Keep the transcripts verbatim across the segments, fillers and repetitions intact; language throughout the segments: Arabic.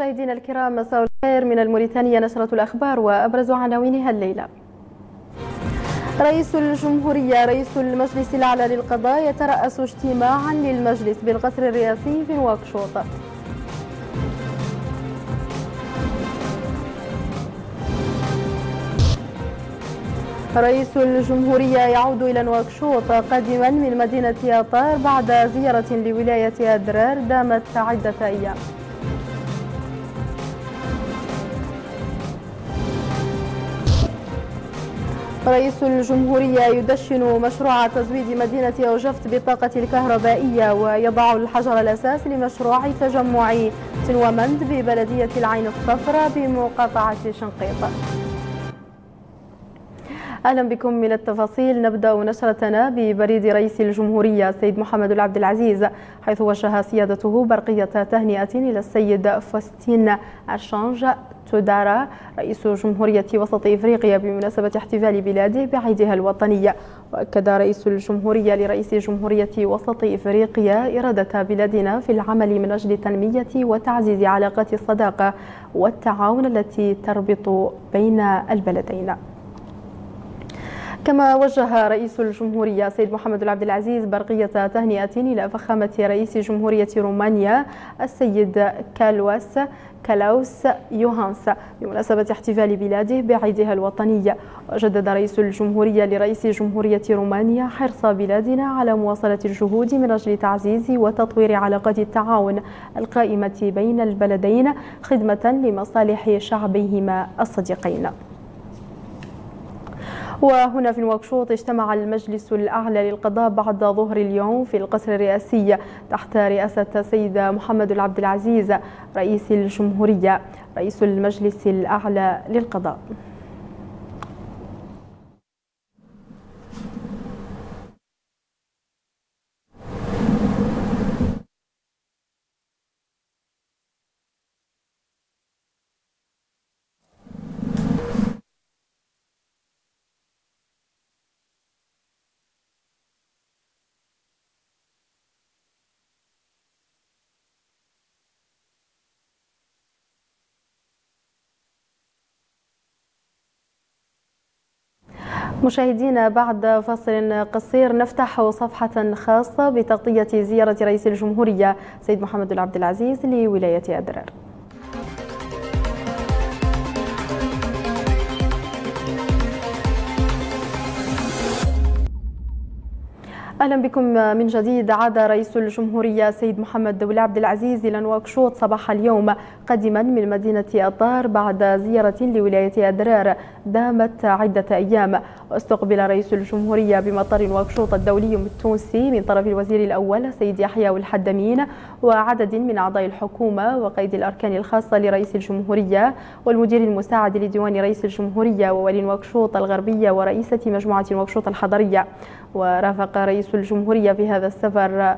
مشاهدينا الكرام، مساء الخير. من الموريتانية نشرة الأخبار وأبرز عناوينها الليلة. رئيس الجمهورية رئيس المجلس الأعلى للقضاء يترأس اجتماعا للمجلس بالقصر الرئاسي في نواكشوط. رئيس الجمهورية يعود إلى نواكشوط قادما من مدينة أطار بعد زيارة لولاية أدرار دامت عدة أيام. رئيس الجمهورية يدشن مشروع تزويد مدينة أوجفت بالطاقة الكهربائية ويضع الحجر الأساس لمشروع تجمع تلومند ببلدية العين الصفراء بمقاطعة شنقيط. أهلا بكم. إلى التفاصيل. نبدأ نشرتنا ببريد رئيس الجمهورية السيد محمد العبد العزيز، حيث وجه سيادته برقية تهنئة إلى السيد فوستين اشانج تودارا رئيس جمهورية وسط إفريقيا بمناسبة احتفال بلاده بعيدها الوطنية. وأكد رئيس الجمهورية لرئيس جمهورية وسط إفريقيا إرادة بلادنا في العمل من أجل تنمية وتعزيز علاقات الصداقة والتعاون التي تربط بين البلدين. كما وجه رئيس الجمهورية سيد محمد العبد العزيز برقية تهنئة إلى فخامة رئيس جمهورية رومانيا السيد كالوس كلاوس يوهانس بمناسبة احتفال بلاده بعيدها الوطنية. وجدد رئيس الجمهورية لرئيس جمهورية رومانيا حرص بلادنا على مواصلة الجهود من أجل تعزيز وتطوير علاقات التعاون القائمة بين البلدين خدمة لمصالح شعبيهما الصديقين. وهنا في نواكشوط اجتمع المجلس الأعلى للقضاء بعد ظهر اليوم في القصر الرئاسي تحت رئاسة السيد محمد العبد العزيز رئيس الجمهورية رئيس المجلس الأعلى للقضاء. مشاهدينا، بعد فاصل قصير نفتح صفحة خاصة بتغطية زيارة رئيس الجمهورية سيد محمد العبد العزيز لولاية أدرار. أهلا بكم من جديد. عاد رئيس الجمهورية سيد محمد العبد العزيز إلى نواكشوط صباح اليوم قادما من مدينة أطار بعد زيارة لولاية أدرار دامت عدة أيام. واستقبل رئيس الجمهورية بمطار نواكشوط الدولي التونسي من طرف الوزير الأول سيد أحياء الحدامين وعدد من أعضاء الحكومة وقيد الأركان الخاصة لرئيس الجمهورية والمدير المساعد لديوان رئيس الجمهورية وولي نواكشوط الغربية ورئيسة مجموعة نواكشوط الحضرية. ورافق رئيس الجمهورية في هذا السفر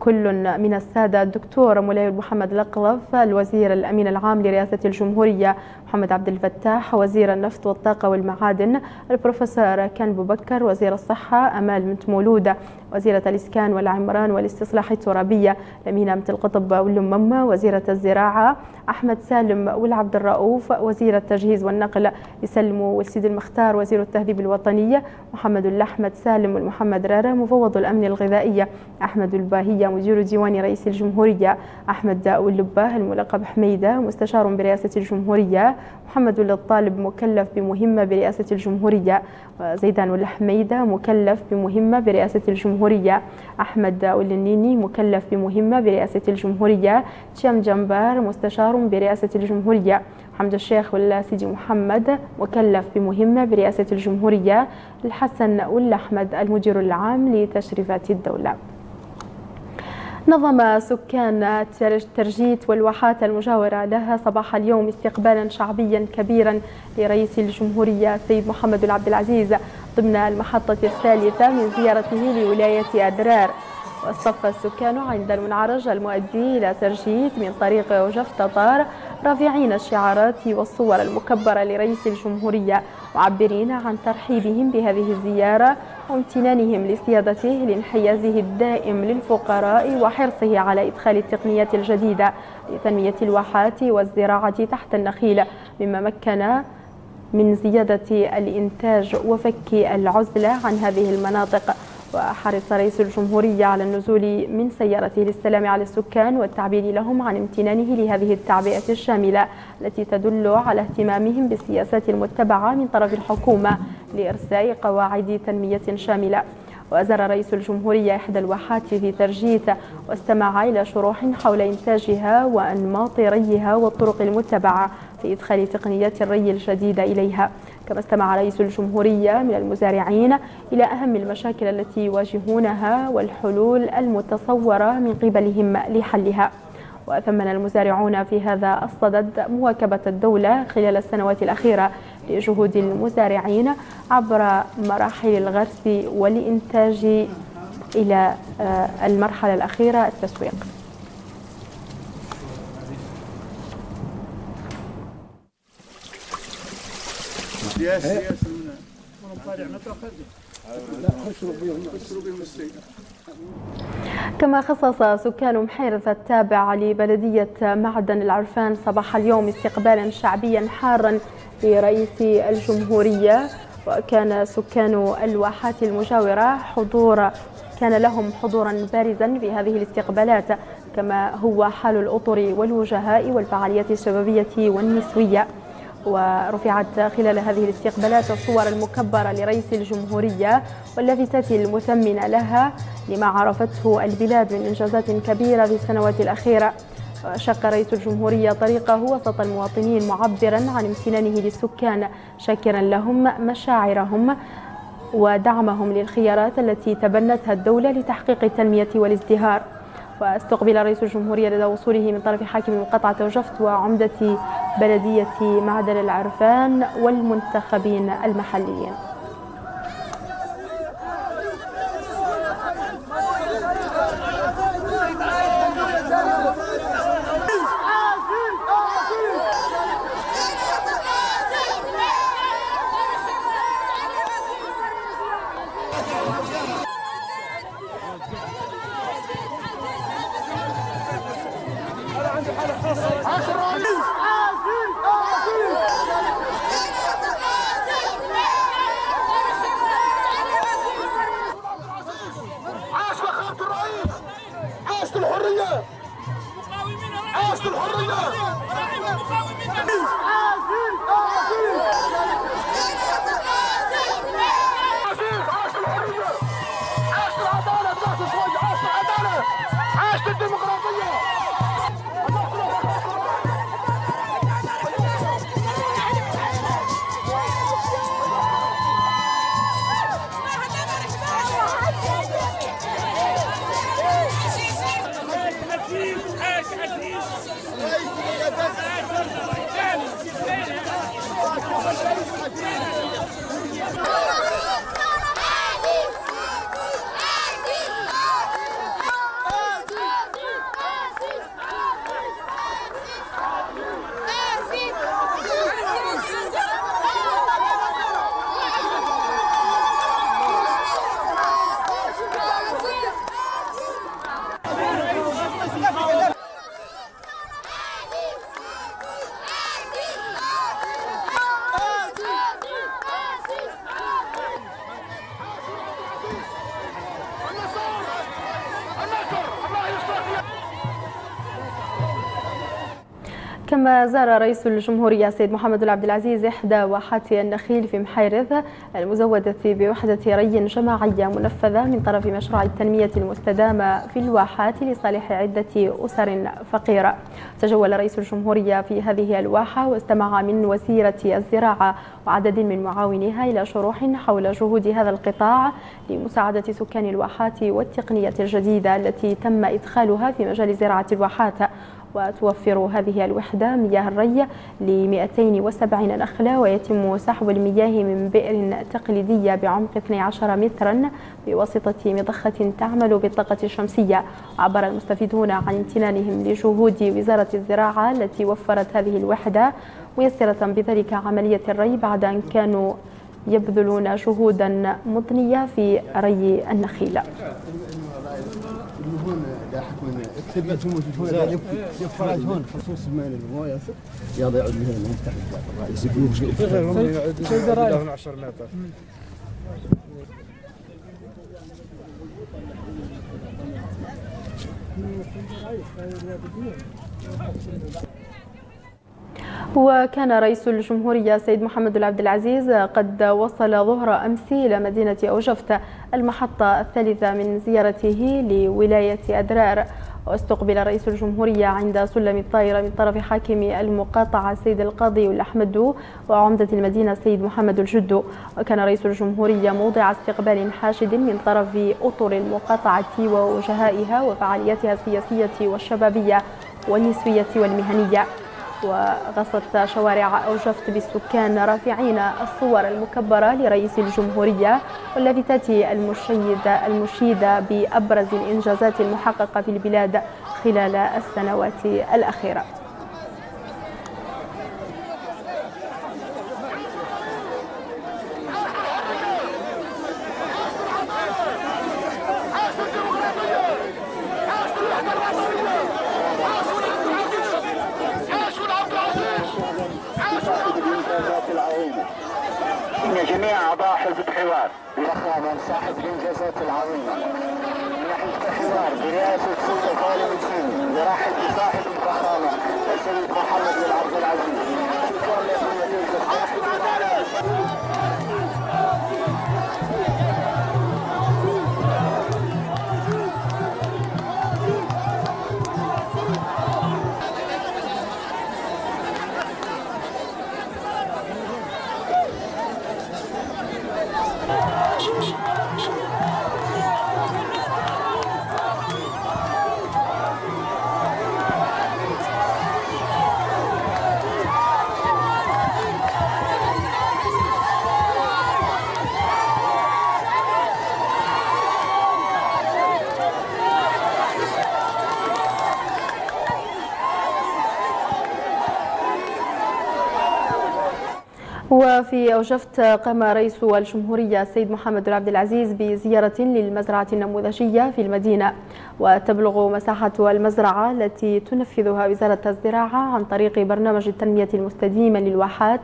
كل من السادة الدكتور مولاي محمد لقلف الوزير الأمين العام لرئاسة الجمهورية محمد عبد الفتاح وزير النفط والطاقة والمعادن البروفيسور كان بو بكر وزير الصحة أمال بنت مولوده وزيرة الإسكان والعمران والاستصلاح الترابية الأمينة أمت القطب واللممة وزيرة الزراعة أحمد سالم والعبد الرؤوف وزير التجهيز والنقل يسلموا والسيد المختار وزير التهذيب الوطنية محمد الأحمد سالم والمحمد رارة مفوض الأمن الغذائية أحمد الباهية مدير ديوان رئيس الجمهورية أحمد داء ولباه الملقب حميدة مستشار برئاسة الجمهورية محمد الطالب مكلف بمهمة برئاسة الجمهورية وزيدان الحميدة مكلف بمهمة برئاسة الجمهورية أحمد النيني مكلف بمهمة برئاسة الجمهورية تشام جمبار مستشار برئاسة الجمهورية حمد الشيخ ولا محمد مكلف بمهمة برئاسة الجمهورية الحسن ولا أحمد المدير العام لتشريفات الدولة. نظم سكان ترجيت والواحات المجاورة لها صباح اليوم استقبالا شعبيا كبيرا لرئيس الجمهورية السيد محمد العبد العزيز ضمن المحطة الثالثة من زيارته لولاية أدرار. واصطف السكان عند المنعرج المؤدي إلى ترجيت من طريق وجف تطار رافعين الشعارات والصور المكبرة لرئيس الجمهورية، معبرين عن ترحيبهم بهذه الزيارة وامتنانهم لسيادته لانحيازه الدائم للفقراء وحرصه على إدخال التقنيات الجديدة لتنمية الواحات والزراعة تحت النخيل، مما مكن من زيادة الإنتاج وفك العزلة عن هذه المناطق. وحرص رئيس الجمهورية على النزول من سيارته للسلام على السكان والتعبير لهم عن امتنانه لهذه التعبئة الشاملة التي تدل على اهتمامهم بالسياسات المتبعة من طرف الحكومة لإرساء قواعد تنمية شاملة. وأزار رئيس الجمهورية إحدى الواحات في ترجيت واستمع إلى شروح حول إنتاجها وأنماط ريها والطرق المتبعة في إدخال تقنيات الري الجديدة إليها، كما استمع رئيس الجمهورية من المزارعين إلى أهم المشاكل التي يواجهونها والحلول المتصورة من قبلهم لحلها. وثمن المزارعون في هذا الصدد مواكبة الدولة خلال السنوات الأخيرة لجهود المزارعين عبر مراحل الغرس والإنتاج إلى المرحلة الأخيرة التسويق. يا سياس كما خصص سكان محيرث التابع لبلدية معدن العرفان صباح اليوم استقبالا شعبيا حارا لرئيس الجمهورية، وكان سكان الواحات المجاورة حضور كان لهم حضورا بارزا في هذه الاستقبالات، كما هو حال الأطر والوجهاء والفعاليات الشبابية والنسوية. ورفعت خلال هذه الاستقبالات الصور المكبرة لرئيس الجمهورية واللافتات المثمنة لها لما عرفته البلاد من إنجازات كبيرة في السنوات الأخيرة. شق رئيس الجمهورية طريقه وسط المواطنين معبرا عن امتنانه للسكان، شاكرا لهم مشاعرهم ودعمهم للخيارات التي تبنتها الدولة لتحقيق التنمية والازدهار. واستقبل رئيس الجمهورية لدى وصوله من طرف حاكم قطعة وجفت وعمدة بلدية معدن العرفان والمنتخبين المحليين. كما زار رئيس الجمهورية السيد محمد العبد العزيز إحدى واحات النخيل في محيرث المزودة بوحدة ري جماعية منفذة من طرف مشروع التنمية المستدامة في الواحات لصالح عدة أسر فقيرة. تجول رئيس الجمهورية في هذه الواحة واستمع من وزيرة الزراعة وعدد من معاونيها إلى شروح حول جهود هذا القطاع لمساعدة سكان الواحات والتقنية الجديدة التي تم إدخالها في مجال زراعة الواحات. وتوفر هذه الوحدة مياه الري ل مئتين وسبعين نخلة، ويتم سحب المياه من بئر تقليدية بعمق اثني عشر مترا بواسطة مضخة تعمل بالطاقة الشمسية. عبر المستفيدون عن امتنانهم لجهود وزارة الزراعة التي وفرت هذه الوحدة، ميسرة بذلك عملية الري بعد أن كانوا يبذلون جهودا مضنية في ري النخيل. وكان رئيس الجمهورية السيد محمد العبد العزيز قد وصل ظهر أمس إلى مدينة أوجفت المحطة الثالثة من زيارته لولاية أدرار، واستقبل رئيس الجمهورية عند سلم الطائرة من طرف حاكم المقاطعة السيد القاضي الأحمد وعمدة المدينة السيد محمد الجد. وكان رئيس الجمهورية موضع استقبال حاشد من طرف أطر المقاطعة ووجهائها وفعالياتها السياسية والشبابية والنسوية والمهنية، وغصت شوارع أوجفت بالسكان رافعين الصور المكبرة لرئيس الجمهورية واللافتات المشيدة المشيدة بأبرز الإنجازات المحققة في البلاد خلال السنوات الأخيرة. صاحب الانجازات العظيمه نحن افتخار برئاسه سلطه طالب الدين براحه صاحب الفخامه السيد محمد العبد العزيز. وفي أوجفت قام رئيس الجمهورية السيد محمد العبد العزيز بزيارة للمزرعة النموذجية في المدينة، وتبلغ مساحة المزرعة التي تنفذها وزارة الزراعة عن طريق برنامج التنمية المستديمة للواحات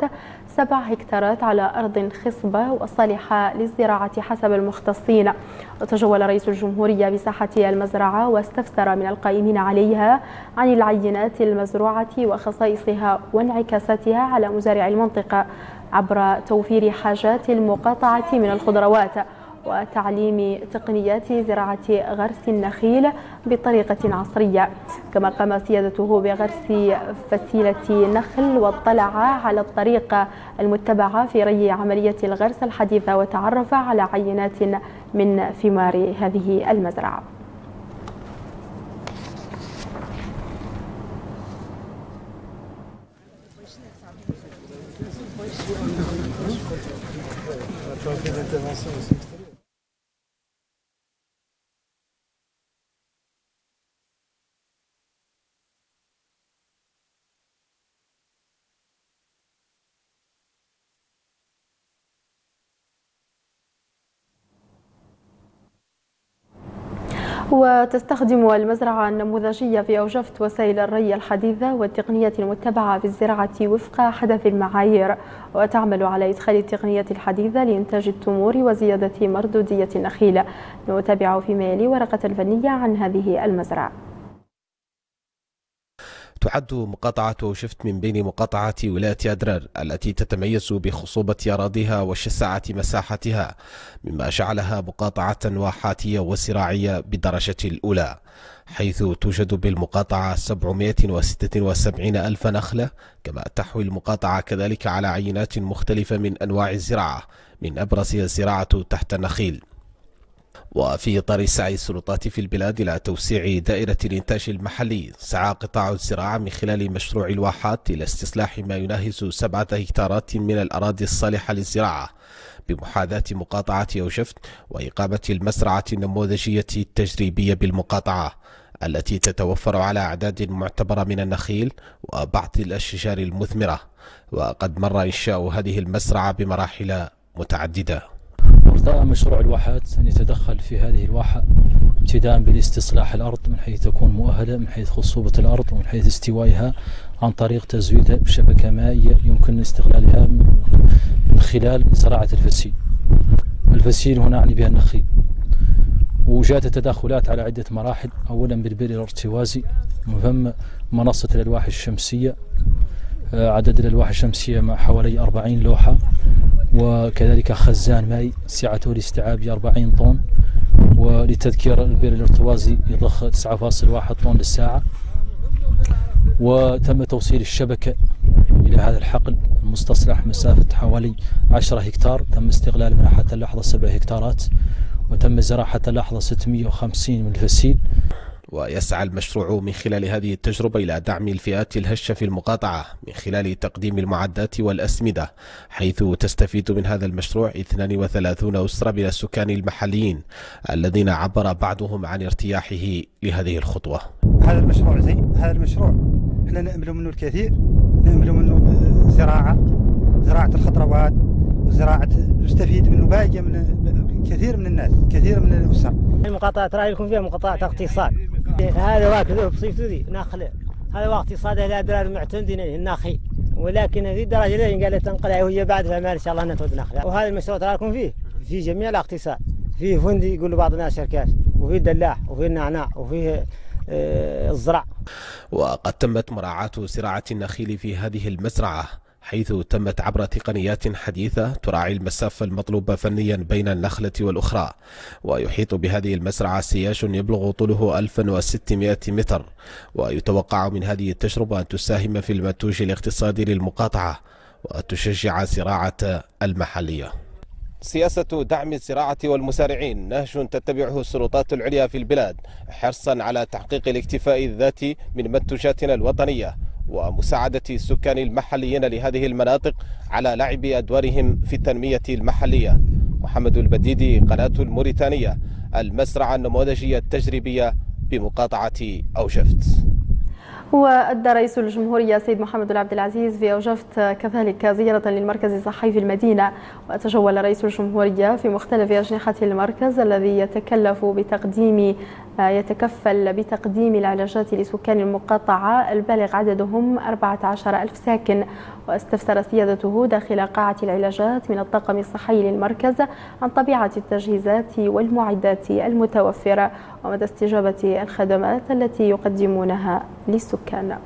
سبع هكتارات على أرض خصبة وصالحة للزراعة حسب المختصين. وتجول رئيس الجمهورية بساحة المزرعة واستفسر من القائمين عليها عن العينات المزروعة وخصائصها وانعكاساتها على مزارع المنطقة عبر توفير حاجات المقاطعة من الخضروات وتعليم تقنيات زراعة غرس النخيل بطريقة عصرية. كما قام سيادته بغرس فسيلة نخل واطلع على الطريقة المتبعة في ري عملية الغرس الحديثة وتعرف على عينات من ثمار هذه المزرعة. وتستخدم المزرعة النموذجية في أوجفت وسائل الري الحديثة والتقنية المتبعة في الزراعة وفق حدث المعايير، وتعمل على إدخال التقنية الحديثة لإنتاج التمور وزيادة مردودية النخيل. نتابع فيما يلي ورقة فنية عن هذه المزرعة. تعد مقاطعة أوجفت من بين مقاطعات ولاية أدرار التي تتميز بخصوبة أراضيها وشسعة مساحتها، مما جعلها مقاطعة واحاتية وزراعية بالدرجة الأولى، حيث توجد بالمقاطعة سبعمئة وستة وسبعين ألف نخلة. كما تحوي المقاطعة كذلك على عينات مختلفة من أنواع الزراعة، من أبرزها الزراعة تحت النخيل. وفي إطار سعي السلطات في البلاد إلى توسيع دائرة الإنتاج المحلي، سعى قطاع الزراعة من خلال مشروع الواحات إلى استصلاح ما يناهز سبعة هكتارات من الأراضي الصالحة للزراعة بمحاذاة مقاطعة يوجفت وإقامة المزرعة النموذجية التجريبية بالمقاطعة التي تتوفر على أعداد معتبرة من النخيل وبعض الأشجار المثمرة، وقد مر إنشاء هذه المزرعة بمراحل متعددة. بدأ مشروع الواحات أن يتدخل في هذه الواحة ابتداء بالاستصلاح الأرض من حيث تكون مؤهلة من حيث خصوبة الأرض ومن حيث استوائها عن طريق تزويدها بشبكة مائية يمكن استغلالها من خلال زراعة الفسيل. الفسيل هنا أعني بها النخيل. وجاءت التدخلات على عدة مراحل، أولا بالبئر الارتوازي ومن ثم منصة الألواح الشمسية، عدد الألواح الشمسية مع حوالي أربعين لوحة، وكذلك خزان مائي سعته لاستيعاب أربعين طن، ولتذكير البير الارتوازي يضخ تسعة فاصلة واحد طن للساعة، وتم توصيل الشبكة إلى هذا الحقل المستصلح مسافة حوالي عشرة هكتار، تم استغلال منها حتى اللحظة سبع هكتارات، وتم زراعة حتى اللحظة ستمائة وخمسين من الفسيل. ويسعى المشروع من خلال هذه التجربة إلى دعم الفئات الهشة في المقاطعة من خلال تقديم المعدات والأسمدة، حيث تستفيد من هذا المشروع اثنتان وثلاثون أسرة من السكان المحليين الذين عبر بعضهم عن ارتياحه لهذه الخطوة. هذا المشروع زي هذا المشروع احنا نأمل منه الكثير، نأمل منه زراعة زراعة الخضروات وزراعة نستفيد منه باقي من كثير من الناس كثير من الأسر. مقاطعة رأيكم فيها مقاطعة اقتصاد، هذا واكله بصيفته دي نخله، هذا اقتصاد لا درار معتمدين النخيل، ولكن هذه الدرجه اللي قالت تنقلع وهي بعد فما ان شاء الله نتود نخله. وهذا المشروع تراكم فيه في جميع الاقتصاد، فيه فندي يقول بعض الناس شركاش، وفيه الدلاح، وفيه النعناع، وفيه آه الزرع. وقد تمت مراعاة زراعة النخيل في هذه المزرعة، حيث تمت عبر تقنيات حديثة تراعي المسافة المطلوبة فنيا بين النخلة والأخرى. ويحيط بهذه المزرعة سياج يبلغ طوله ألف وستمائة متر، ويتوقع من هذه التجربة أن تساهم في المنتوج الاقتصادي للمقاطعة وتشجع الزراعة المحلية. سياسة دعم الزراعة والمزارعين نهج تتبعه السلطات العليا في البلاد حرصا على تحقيق الاكتفاء الذاتي من منتوجاتنا الوطنية ومساعدة السكان المحليين لهذه المناطق على لعب أدوارهم في التنمية المحلية. محمد البديدي، قناة الموريتانية، المزرعة النموذجية التجريبية بمقاطعة أوجفت. وأدى رئيس الجمهورية السيد محمد العبد العزيز في أوجفت كذلك زيارة للمركز الصحي في المدينة، وتجول رئيس الجمهورية في مختلف أجنحة المركز الذي يتكلف بتقديم يتكفل بتقديم العلاجات لسكان المقاطعة البالغ عددهم أربعة عشر ألف ساكن. واستفسر سيادته داخل قاعة العلاجات من الطاقم الصحي للمركز عن طبيعة التجهيزات والمعدات المتوفرة ومدى استجابة الخدمات التي يقدمونها للسكان.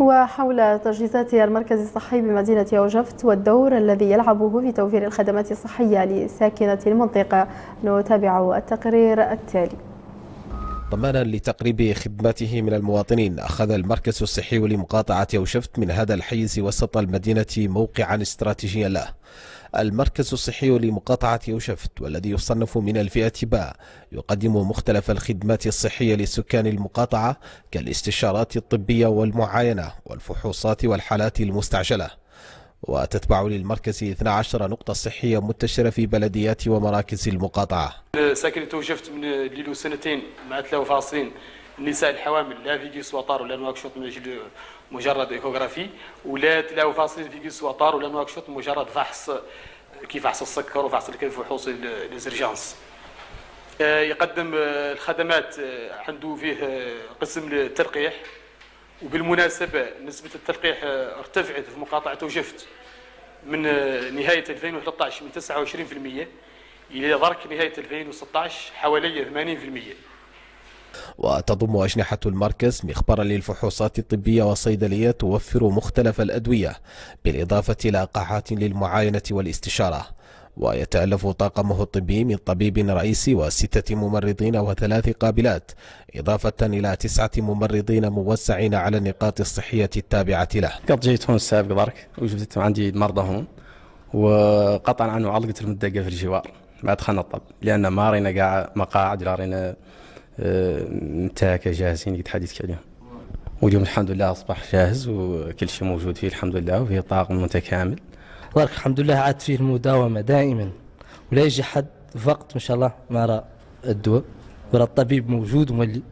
وحول تجهيزات المركز الصحي بمدينة أوجفت والدور الذي يلعبه في توفير الخدمات الصحية لساكنة المنطقة نتابع التقرير التالي. ضمانا لتقريب خدماته من المواطنين، أخذ المركز الصحي لمقاطعة أوجفت من هذا الحيز وسط المدينة موقعا استراتيجيا له. المركز الصحي لمقاطعة أوجفت والذي يصنف من الفئة باء يقدم مختلف الخدمات الصحية لسكان المقاطعة كالاستشارات الطبية والمعاينة والفحوصات والحالات المستعجلة. وتتبع للمركز اثنتي عشرة نقطة صحية منتشرة في بلديات ومراكز المقاطعة. ساكنة أوجفت من ليلو سنتين مع تلاوة فاصلين النساء الحوامل لا في كيس وطار ولا نواكشوط من أجل مجرد إيكوغرافي، ولا تلاوة فاصلين في كيس وطار ولا نواكشوط مجرد فحص كيف فحص السكر وفحص الكلف وفحوص الإنسرجانس. يقدم الخدمات، عنده فيه قسم التلقيح، وبالمناسبة نسبة التلقيح ارتفعت في مقاطعة أوجفت من نهاية ألفين وثلاثة عشر من تسعة وعشرين بالمئة إلى درك نهاية ألفين وستة عشر حوالي ثمانين بالمئة. وتضم أجنحة المركز مخبرا للفحوصات الطبية والصيدلية توفر مختلف الأدوية بالإضافة إلى قاعات للمعاينة والاستشارة. ويتألف طاقمه الطبي من طبيب رئيسي وستة ممرضين وثلاث قابلات، إضافة إلى تسعة ممرضين موسعين على النقاط الصحية التابعة له. قد جيت هون السابق دارك وجبت عندي مرضى هون وقطعا عنه علقة المدقة في الجوار ما دخلنا الطب، لأن ما رينا قاعة مقاعد لا رينا متاكة جاهزين يتحدث عليهم. واليوم الحمد لله أصبح جاهز وكل شيء موجود فيه الحمد لله، وفيه طاقم متكامل بارك الحمد لله. عاد فيه المداومة دائما ولا يجي حد وقت ما شاء الله ما رأى الدواء ورا الطبيب موجود وملي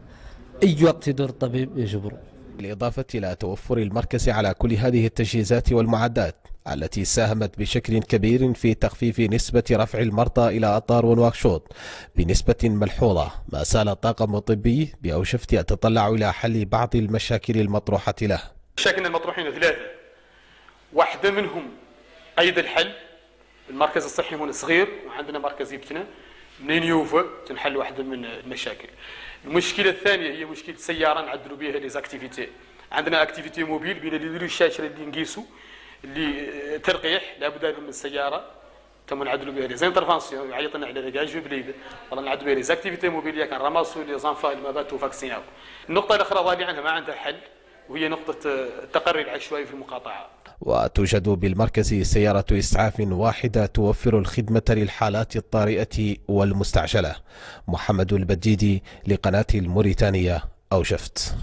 أي وقت يدور الطبيب يجبره. بالإضافة إلى توفر المركز على كل هذه التجهيزات والمعدات التي ساهمت بشكل كبير في تخفيف نسبة رفع المرضى إلى أطار ونواكشوط بنسبة ملحوظة، ما زال الطاقم الطبي بأوشفت يتطلع إلى حل بعض المشاكل المطروحة له. مشاكل المطروحين ثلاثة، واحدة منهم أيضا الحل المركز الصحي هون صغير وعندنا مركز يبتنا منين يوفى تنحل واحدة من المشاكل. المشكلة الثانية هي مشكلة سيارة نعدلوا بها لي زاكتيفيتي، عندنا اكتيفيتي موبيل بين اللي يديروا الشاشة اللي نقيسوا اللي ترقيح لابد من السيارة تم نعدلوا بها لي زانترفونسيون عيطنا على دجاج بليده والله نعدلوا بها لي زاكتيفيتي موبيل كان رماسوا لي زانفا اللي ما باتوا فاكسيناو. النقطة الأخرى ضالي عنها ما عندها حل وهي نقطة التقري العشوائي في المقاطعة. وتوجد بالمركز سيارة إسعاف واحدة توفر الخدمة للحالات الطارئة والمستعجلة. محمد البديدي لقناة الموريتانية أوشفت.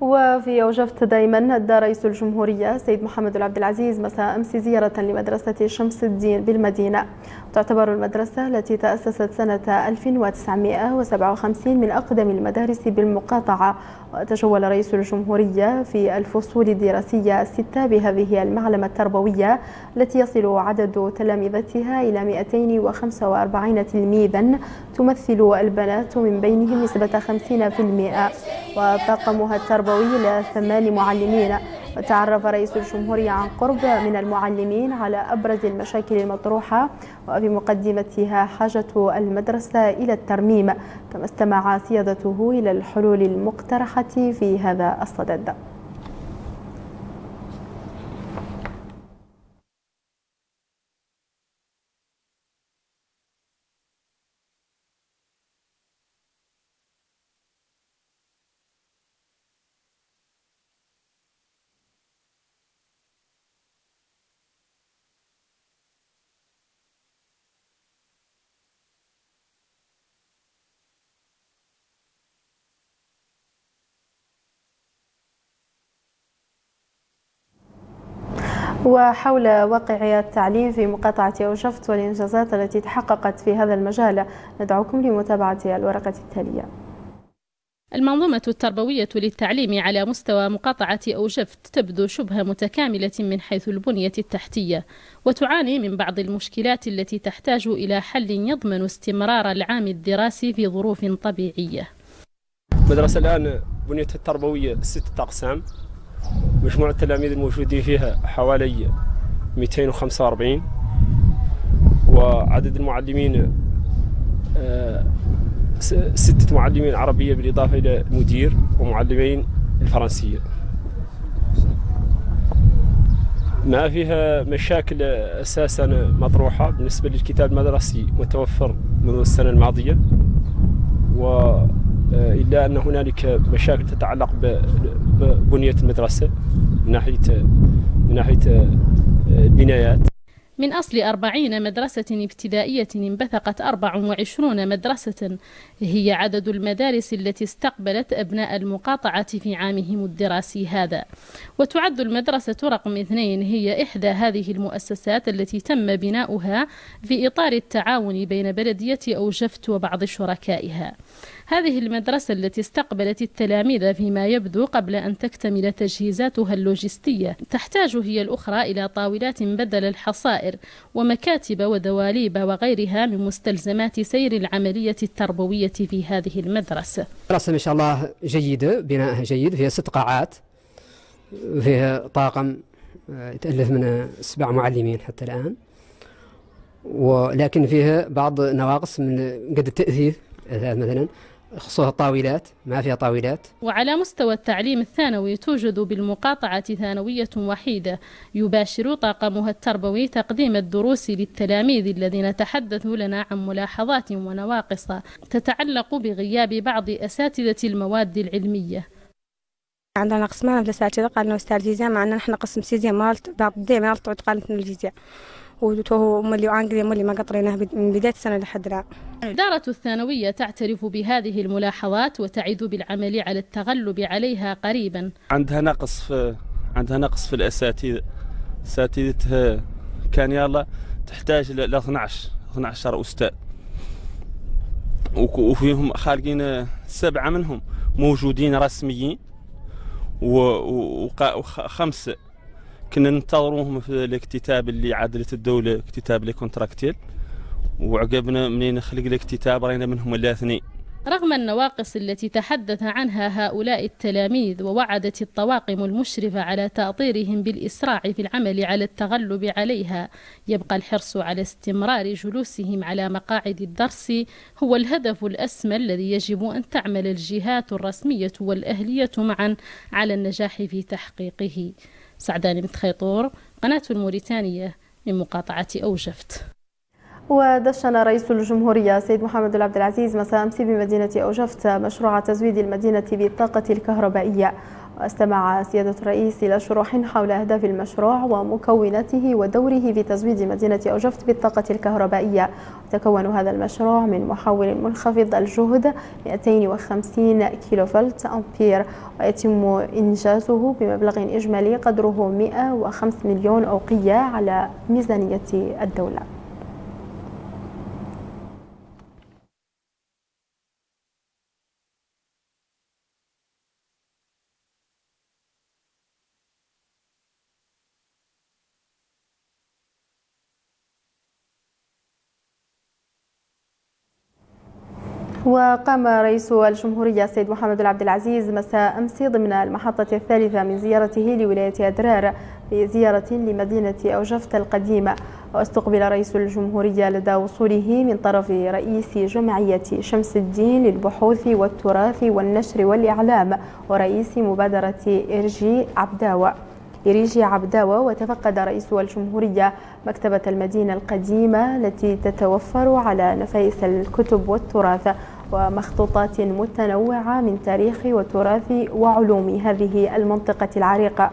وفي أوجفت دائما أدى رئيس الجمهورية سيد محمد العبد العزيز مساء أمس زيارة لمدرسة شمس الدين بالمدينة. تعتبر المدرسة التي تأسست سنة ألف وتسعمئة وسبعة وخمسين من أقدم المدارس بالمقاطعة. وتجول رئيس الجمهورية في الفصول الدراسية الستة بهذه المعلمة التربوية التي يصل عدد تلامذتها إلى مئتين وخمسة وأربعين تلميذا تمثل البنات من بينهم نسبة خمسين بالمئة وطاقمها التربوي إلى ثمان معلمين. وتعرف رئيس الجمهورية عن قرب من المعلمين على أبرز المشاكل المطروحة وبمقدمتها حاجة المدرسة إلى الترميم، كما استمع سيادته إلى الحلول المقترحة في هذا الصدد. وحول واقع التعليم في مقاطعة أوشفت والإنجازات التي تحققت في هذا المجال ندعوكم لمتابعة الورقة التالية. المنظومة التربوية للتعليم على مستوى مقاطعة أوشفت تبدو شبه متكاملة من حيث البنية التحتية، وتعاني من بعض المشكلات التي تحتاج إلى حل يضمن استمرار العام الدراسي في ظروف طبيعية. المدرسة الآن بنيتها التربوية ستة أقسام، مجموع التلاميذ الموجودين فيها حوالي مئتين وخمسة وأربعين، وعدد المعلمين ستة معلمين عربية بالإضافة إلى المدير ومعلمين الفرنسية. ما فيها مشاكل أساسا مطروحة بالنسبة للكتاب المدرسي متوفر منذ السنة الماضية، و إلا أن هنالك مشاكل تتعلق ببنية المدرسة من ناحية من ناحية البنايات. من أصل أربعين مدرسة ابتدائية انبثقت أربع وعشرين مدرسة هي عدد المدارس التي استقبلت أبناء المقاطعة في عامهم الدراسي هذا. وتعد المدرسة رقم اثنين هي إحدى هذه المؤسسات التي تم بناؤها في إطار التعاون بين بلدية أوشفت وبعض شركائها. هذه المدرسة التي استقبلت التلاميذ فيما يبدو قبل أن تكتمل تجهيزاتها اللوجستية تحتاج هي الأخرى إلى طاولات بدل الحصائر ومكاتب ودواليب وغيرها من مستلزمات سير العملية التربوية في هذه المدرسة. المدرسة ما شاء الله جيدة، بنائها جيد، فيها ست قاعات، فيها طاقم يتألف من سبع معلمين حتى الآن، ولكن فيه بعض النواقص من قد التأثيث مثلا، خصوصا الطاولات ما فيها طاولات. وعلى مستوى التعليم الثانوي توجد بالمقاطعة ثانوية وحيدة يباشر طاقمها التربوي تقديم الدروس للتلاميذ الذين تحدثوا لنا عن ملاحظات ونواقص تتعلق بغياب بعض أساتذة المواد العلمية. عندنا قسمان بالأساتذة، قالنا أستاذ الفيزياء، مع أننا نحن قسم فيزياء مالت بعض الدي مالت وتقالت من الفيزياء. وهو ملي وانجلي ملي ما قطريناه من بداية السنة لحد الآن. إدارة الثانوية تعترف بهذه الملاحظات وتعيد بالعمل على التغلب عليها قريبا. عندها نقص في عندها نقص في الأساتذة، أساتذتها كان يلا تحتاج ل اثني عشر أستاذ، وفيهم خالقين سبعة منهم موجودين رسميين وخمسة كنا ننتظروهم في الاكتتاب اللي عدلت الدولة، اكتتاب لي كونتراكتيل، وعقبنا منين خلق الاكتتاب رأينا منهم الا اثنين. رغم النواقص التي تحدث عنها هؤلاء التلاميذ، ووعدت الطواقم المشرفة على تأطيرهم بالإسراع في العمل على التغلب عليها، يبقى الحرص على استمرار جلوسهم على مقاعد الدرس هو الهدف الأسمى الذي يجب أن تعمل الجهات الرسمية والأهلية معا على النجاح في تحقيقه. سعدان بنت خيطور، قناة الموريتانية، من مقاطعة أوجفت. ودشن رئيس الجمهورية سيد محمد العبد العزيز مساء أمس بمدينة أوجفت مشروع تزويد المدينة بالطاقة الكهربائية. واستمع سيادة الرئيس إلى شروح حول أهداف المشروع ومكوناته ودوره في تزويد مدينة أوجفت بالطاقة الكهربائية. وتكون هذا المشروع من محول منخفض الجهد مئتين وخمسين كيلو فولت أمبير، ويتم إنجازه بمبلغ إجمالي قدره مئة وخمسة مليون أوقية على ميزانية الدولة. وقام رئيس الجمهورية السيد محمد العبد العزيز مساء أمس ضمن المحطة الثالثة من زيارته لولاية أدرار بزيارة لمدينة أوجفت القديمة. واستقبل رئيس الجمهورية لدى وصوله من طرف رئيس جمعية شمس الدين للبحوث والتراث والنشر والإعلام ورئيس مبادرة إرجي عبداوة إريجي عبداوة. وتفقد رئيس الجمهورية مكتبة المدينة القديمة التي تتوفر على نفائس الكتب والتراث ومخطوطات متنوعة من تاريخ وتراث وعلوم هذه المنطقة العريقة.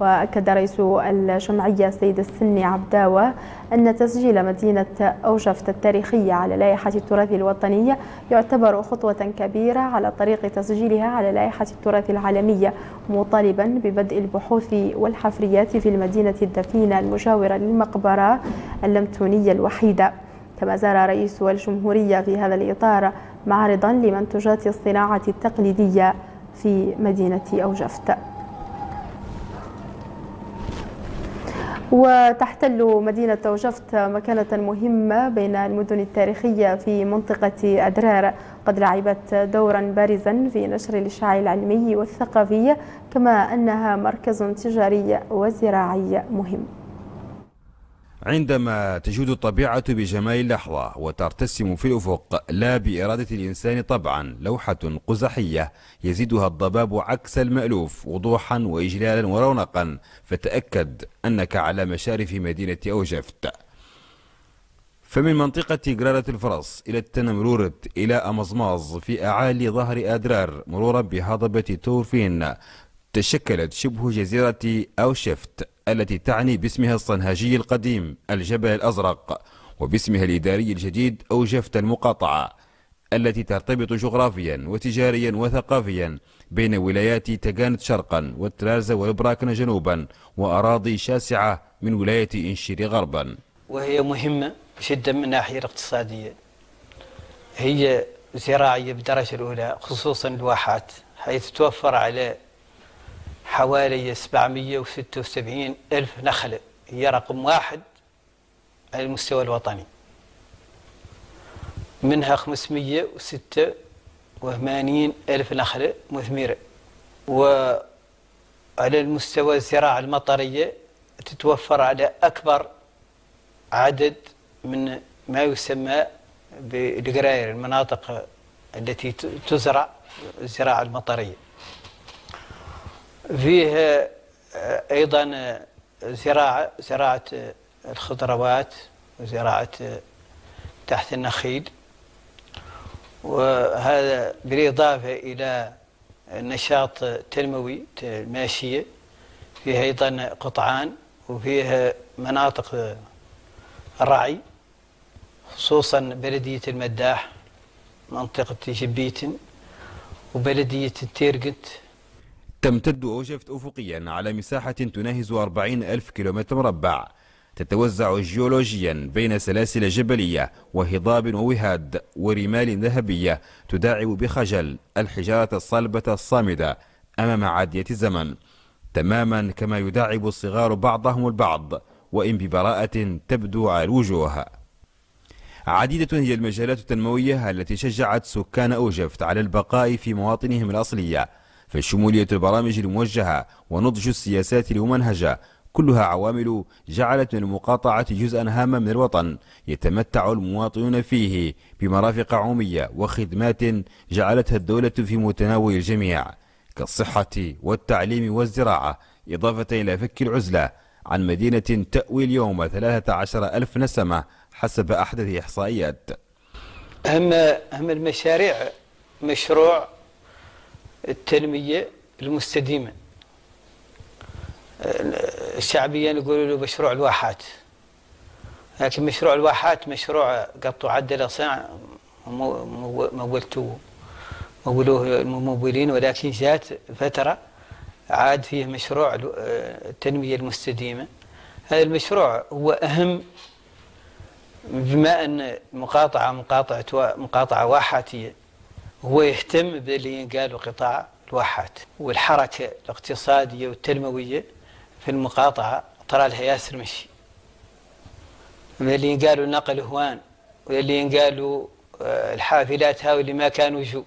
وأكد رئيس الجمعية السيد السني عبداوة أن تسجيل مدينة أوجفت التاريخية على لائحة التراث الوطنية يعتبر خطوة كبيرة على طريق تسجيلها على لائحة التراث العالمية، مطالبا ببدء البحوث والحفريات في المدينة الدفينة المجاورة للمقبرة اللمتونية الوحيدة. كما زار رئيس الجمهورية في هذا الإطار معرضا لمنتجات الصناعة التقليدية في مدينة أوجفت. وتحتل مدينة أوجفت مكانة مهمة بين المدن التاريخية في منطقة أدرار، قد لعبت دورا بارزا في نشر الإشعاع العلمي والثقافي، كما أنها مركز تجاري وزراعي مهم. عندما تجود الطبيعة بجمال اللحظة وترتسم في الأفق لا بإرادة الإنسان طبعا لوحة قزحية يزيدها الضباب عكس المألوف وضوحا وإجلالا ورونقا، فتأكد أنك على مشارف مدينة أوجفت. فمن منطقة جرارة الفرص إلى التنمرورت إلى أمزماز في أعالي ظهر أدرار مرورا بهضبة تورفين، تشكلت شبه جزيرة أوجفت التي تعني باسمها الصنهاجي القديم الجبل الأزرق وباسمها الإداري الجديد أوجفت المقاطعة، التي ترتبط جغرافيا وتجاريا وثقافيا بين ولايات تجانت شرقا والترازة والبراكنة جنوبا وأراضي شاسعة من ولاية إنشيري غربا. وهي مهمة جدا من ناحية اقتصادية، هي زراعية بالدرجة الأولى خصوصا الواحات، حيث توفر على حوالي سبعمئة وستة وسبعين ألف نخلة، هي رقم واحد على المستوى الوطني، منها خمسمئة وستة وثمانين ألف نخلة مثمرة. وعلى المستوى الزراعة المطرية تتوفر على أكبر عدد من ما يسمى بالقراير، المناطق التي تزرع الزراعة المطرية. فيه أيضا زراعة زراعة الخضروات وزراعة تحت النخيل، وهذا بالإضافة إلى نشاط تنموي الماشية. فيها أيضا قطعان وفيها مناطق رعي، خصوصا بلدية المداح منطقة جبيتن وبلدية تيرقت. تمتد أوجفت أفقيا على مساحة تناهز أربعين ألف كيلومتر مربع، تتوزع جيولوجيا بين سلاسل جبلية وهضاب ووهاد ورمال ذهبية تداعب بخجل الحجارة الصلبة الصامدة أمام عادية الزمن، تماما كما يداعب الصغار بعضهم البعض وإن ببراءة تبدو على الوجوه. عديدة هي المجالات التنموية التي شجعت سكان أوجفت على البقاء في مواطنهم الأصلية، فشمولية البرامج الموجهة ونضج السياسات الممنهجة كلها عوامل جعلت من المقاطعة جزءا هاما من الوطن يتمتع المواطنون فيه بمرافق عمومية وخدمات جعلتها الدولة في متناول الجميع كالصحة والتعليم والزراعة، إضافة إلى فك العزلة عن مدينة تأوي اليوم ثلاثة عشر ألف نسمة حسب أحدث إحصائيات. أهم أهم المشاريع مشروع التنمية المستديمة، شعبيا يقولوا له مشروع الواحات، لكن مشروع الواحات مشروع قطوا عدل صنع مولتوه مولوه الممولين، ولكن جات فترة عاد فيه مشروع التنمية المستديمة. هذا المشروع هو أهم بما أن مقاطعة مقاطعة مقاطعة واحاتية، هو يهتم باللي قالوا قطاع الواحات والحركة الاقتصادية والتنموية في المقاطعة طرى لها ياسر مشي، واللي قالوا نقل هوان واللي قالوا الحافلات هاو اللي ما كانوا يجوا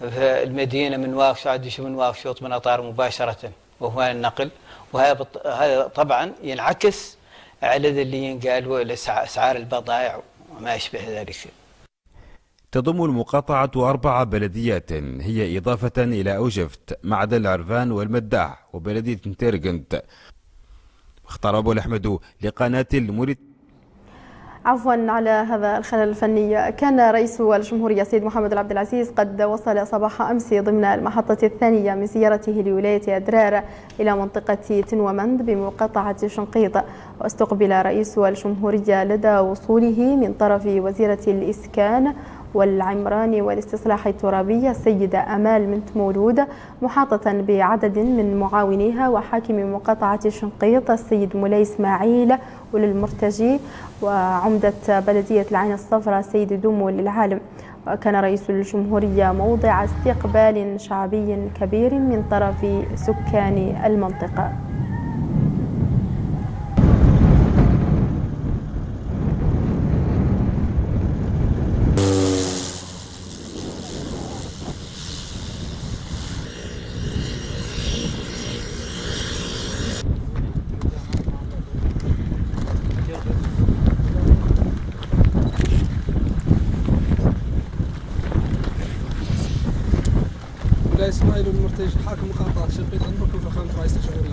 في المدينة من واقش عاد من واقشوط من أطار مباشرة وهوان النقل، وهذا طبعا ينعكس على اللي قالوا أسعار البضائع وما يشبه ذلك. تضم المقاطعة أربع بلديات هي إضافة إلى أوجفت، معدن العرفان والمداح وبلدية تيرقنت. مختار أبو الأحمد لقناة الموريتانية. عفوا على هذا الخلل الفني. كان رئيس الجمهورية السيد محمد العبد العزيز قد وصل صباح أمس ضمن المحطة الثانية من زيارته لولاية أدرار إلى منطقة تنومند بمقاطعة شنقيط، واستقبل رئيس الجمهورية لدى وصوله من طرف وزيرة الإسكان والعمران والاستصلاح الترابي السيدة أمال بنت مولوده، محاطة بعدد من معاونيها وحاكم مقاطعة شنقيط السيد مولاي اسماعيل وللمرتجي وعمدة بلدية العين الصفراء السيد دوم للعالم. وكان رئيس الجمهورية موضع استقبال شعبي كبير من طرف سكان المنطقة. اسماعيل المرتج حاكم مقاطعة شنقيط عندكم في خامس رئيس الجمهورية.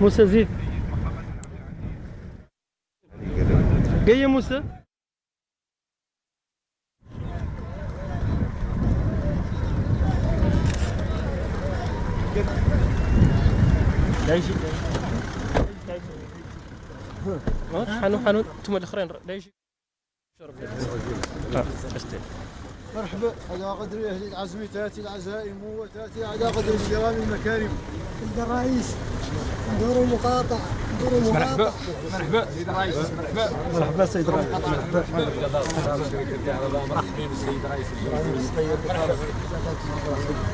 موسى زيد جاي يا موسى. حنون حنون انتم الاخرين لا يجي مرحبا على قدر اهل العزم تاتي العزائم وتاتي على قدر الكرام المكارم. عند الرئيس دوروا مقاطعه دوروا مقاطعه. مرحبا سيد الرئيس. مرحبا مرحبا سيد الرئيس.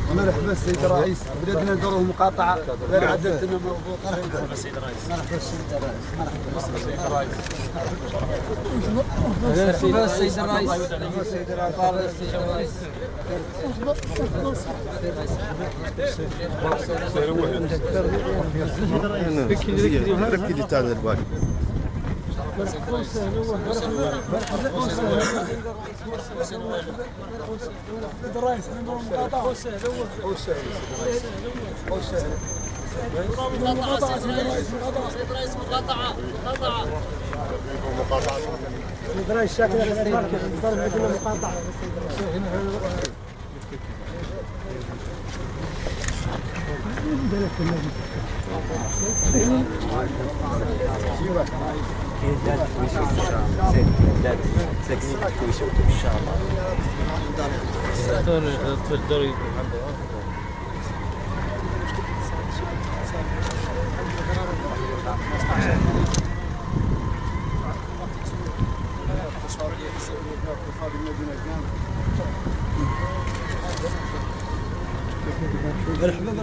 مرحبا مرحبا سيد الرئيس. بلادنا دوروا مقاطعه غير عدالتنا مربوطه. مرحبا سيد الرئيس. مرحبا سيد الرئيس. مرحبا سيد الرئيس. مرحبا سيد الرئيس. مقاطعة سيد الرئيس شاكر ضرب عندنا مقاطعة. مرحبا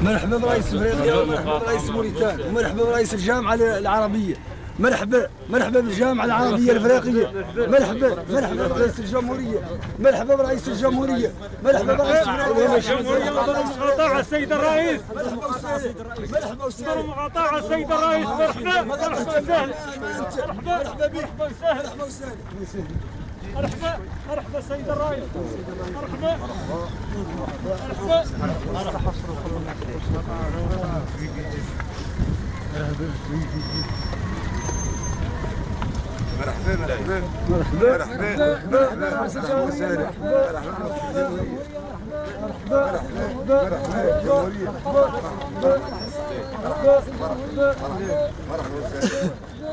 مرحبا برئيس افريقيا ومرحبا برئيس موريتانيا ومرحبا برئيس الجامعة العربية. مرحبا مرحبا بالجامعة العربية الافريقية. مرحبا مرحبا برئيس الجمهورية. مرحبا برئيس الجمهورية. مرحبا برئيس الجمهورية. مقاطعة السيد الرئيس. مرحبا أستاذ. مقاطعة السيد الرئيس. مرحبا مرحبا وسهلا. مرحبا بك. مرحبا وسهلا. مرحبا مرحبا سيد الرئيس. مرحبا مرحبا مرحبا مرحبا مرحبا مرحبا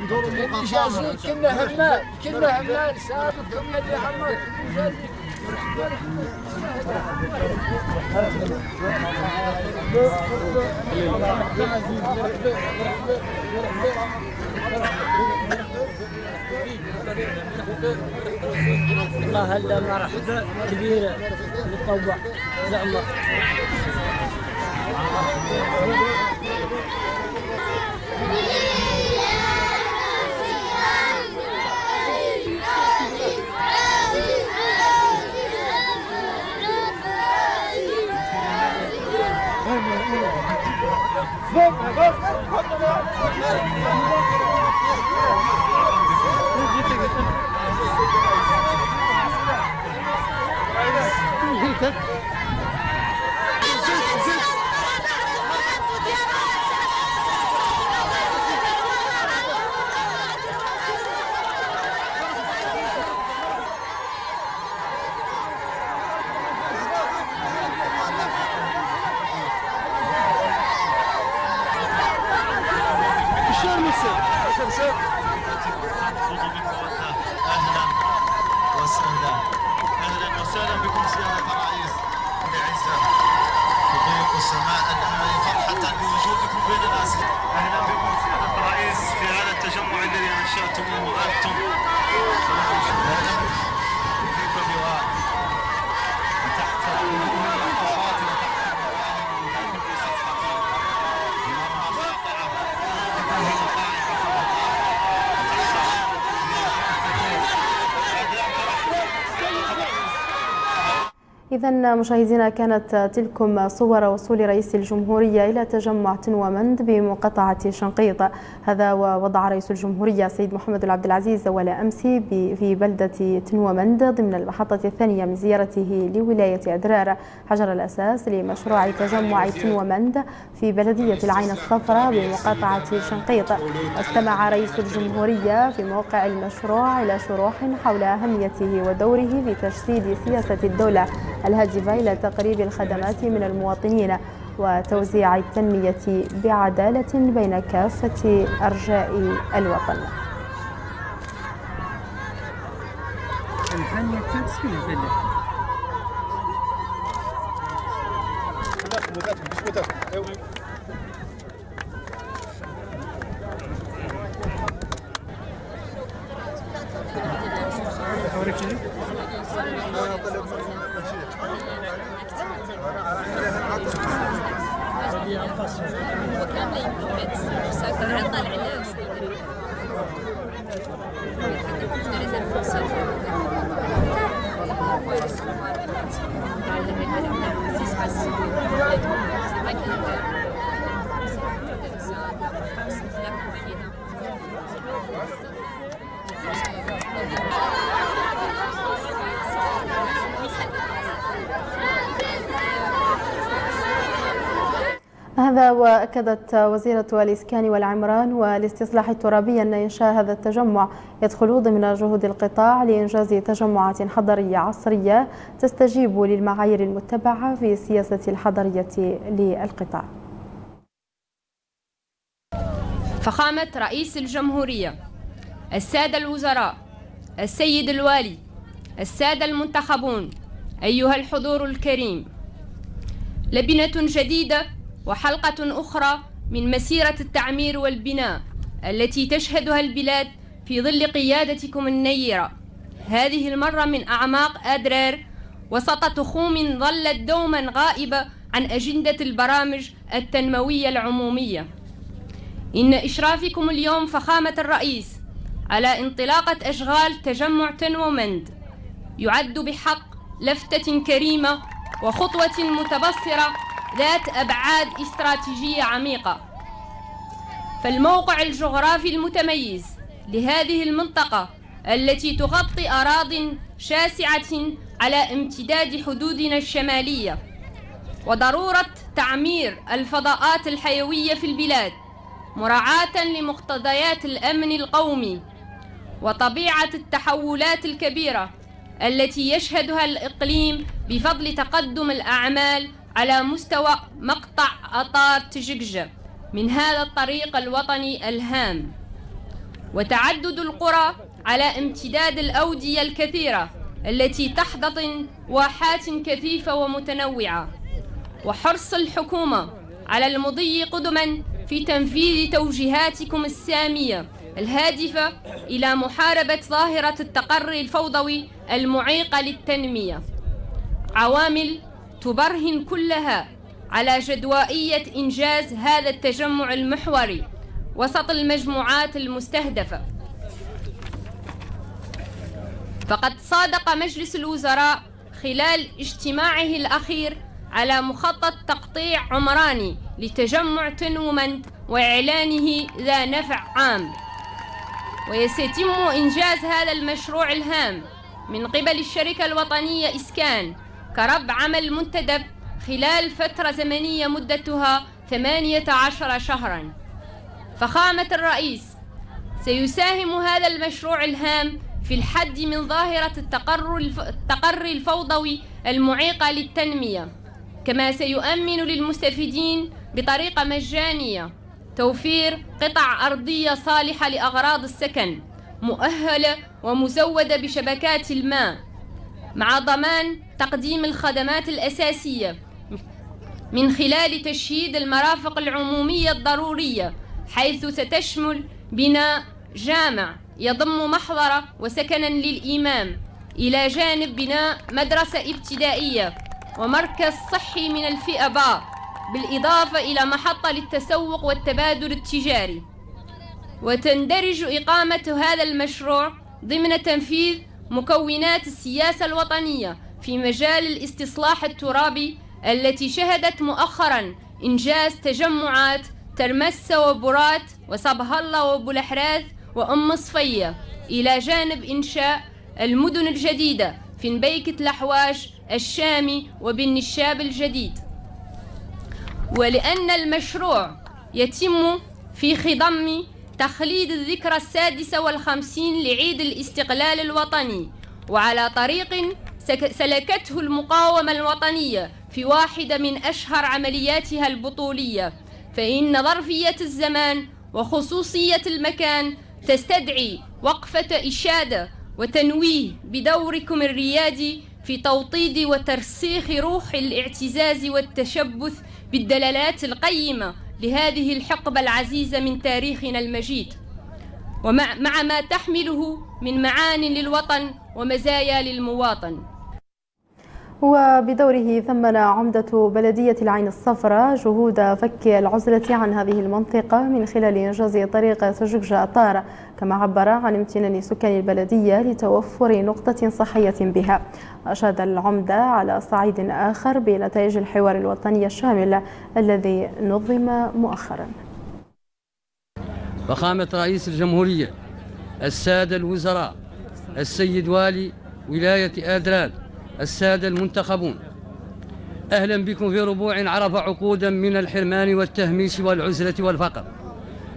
اللي جازيك كنا همال كنا همال سابقكم يدي عمرك اللي جازيك. مرحبا الله هلا مرحبا كبيرة مطوع زعما. تبيد الأسد. أهلا بكم سيادة الرئيس في هذا التجمع الذي أنشأتموه أنتم. إذن مشاهدينا كانت تلكم صور وصول رئيس الجمهورية إلى تجمع تنومند بمقاطعة شنقيط. هذا ووضع رئيس الجمهورية سيد محمد العبد العزيز زوال أمس في بلدة تنومند ضمن المحطة الثانية من زيارته لولاية أدرار حجر الأساس لمشروع تجمع تنومند في بلدية العين الصفراء بمقاطعة شنقيط. استمع رئيس الجمهورية في موقع المشروع إلى شروح حول أهميته ودوره في تجسيد سياسة الدولة الهادفة إلى تقريب الخدمات من المواطنين وتوزيع التنمية بعدالة بين كافة أرجاء الوطن. هذا وأكدت وزيرة الإسكان والعمران والاستصلاح الترابي أن إنشاء هذا التجمع يدخل ضمن جهود القطاع لإنجاز تجمعات حضرية عصرية تستجيب للمعايير المتبعة في السياسة الحضرية للقطاع. فخامة رئيس الجمهورية، السادة الوزراء، السيد الوالي، السادة المنتخبون، أيها الحضور الكريم، لبنة جديدة وحلقة أخرى من مسيرة التعمير والبناء التي تشهدها البلاد في ظل قيادتكم النيرة، هذه المرة من أعماق أدرار وسط تخوم ظلت دوما غائبة عن أجندة البرامج التنموية العمومية. إن إشرافكم اليوم فخامة الرئيس على انطلاقة أشغال تجمع تنومند يعد بحق لفتة كريمة وخطوة متبصرة ذات أبعاد استراتيجية عميقة، فالموقع الجغرافي المتميز لهذه المنطقة التي تغطي أراضٍ شاسعة على امتداد حدودنا الشمالية وضرورة تعمير الفضاءات الحيوية في البلاد مراعاة لمقتضيات الأمن القومي وطبيعة التحولات الكبيرة التي يشهدها الإقليم بفضل تقدم الأعمال على مستوى مقطع أطار تججة من هذا الطريق الوطني الهام، وتعدد القرى على امتداد الأودية الكثيرة التي تحتضن واحات كثيفة ومتنوعة، وحرص الحكومة على المضي قدما في تنفيذ توجيهاتكم السامية الهادفة إلى محاربة ظاهرة التقري الفوضوي المعيقة للتنمية، عوامل تبرهن كلها على جدوائية إنجاز هذا التجمع المحوري وسط المجموعات المستهدفة. فقد صادق مجلس الوزراء خلال اجتماعه الأخير على مخطط تقطيع عمراني لتجمع تنومند وإعلانه ذا نفع عام، ويتم إنجاز هذا المشروع الهام من قبل الشركة الوطنية إسكان كرب عمل منتدب خلال فترة زمنية مدتها ثمانية عشر شهراً. فخامة الرئيس، سيساهم هذا المشروع الهام في الحد من ظاهرة التقري الفوضوي المعيقة للتنمية، كما سيؤمن للمستفيدين بطريقة مجانية توفير قطع أرضية صالحة لأغراض السكن مؤهلة ومزودة بشبكات الماء، مع ضمان تقديم الخدمات الأساسية من خلال تشييد المرافق العمومية الضرورية، حيث ستشمل بناء جامع يضم محضرة وسكنا للإمام، إلى جانب بناء مدرسة ابتدائية ومركز صحي من الفئة باء، بالإضافة إلى محطة للتسوق والتبادل التجاري. وتندرج إقامة هذا المشروع ضمن تنفيذ مكونات السياسة الوطنية في مجال الاستصلاح الترابي التي شهدت مؤخرا إنجاز تجمعات ترمسة وبرات وصبح الله وبولحراث وأم صفية، إلى جانب إنشاء المدن الجديدة في نبيكة الأحواش، الشامي، وبن الشاب الجديد. ولأن المشروع يتم في خضم تخليد الذكرى السادسة والخمسين لعيد الاستقلال الوطني، وعلى طريق سلكته المقاومة الوطنية في واحدة من أشهر عملياتها البطولية، فإن ظرفية الزمان وخصوصية المكان تستدعي وقفة إشادة وتنويه بدوركم الريادي في توطيد وترسيخ روح الاعتزاز والتشبث بالدلالات القيمة لهذه الحقبة العزيزة من تاريخنا المجيد، ومع ما تحمله من معان للوطن ومزايا للمواطن. وبدوره ثمن عمدة بلدية العين الصفراء جهود فك العزلة عن هذه المنطقة من خلال إنجاز طريق سجوجة طارة، كما عبر عن امتنان سكان البلدية لتوفر نقطة صحية بها. أشاد العمدة على صعيد آخر بنتائج الحوار الوطني الشامل الذي نظم مؤخرا. فخامة رئيس الجمهورية، السادة الوزراء، السيد والي ولاية أدراد، السادة المنتخبون، أهلا بكم في ربوع عرف عقودا من الحرمان والتهميش والعزلة والفقر.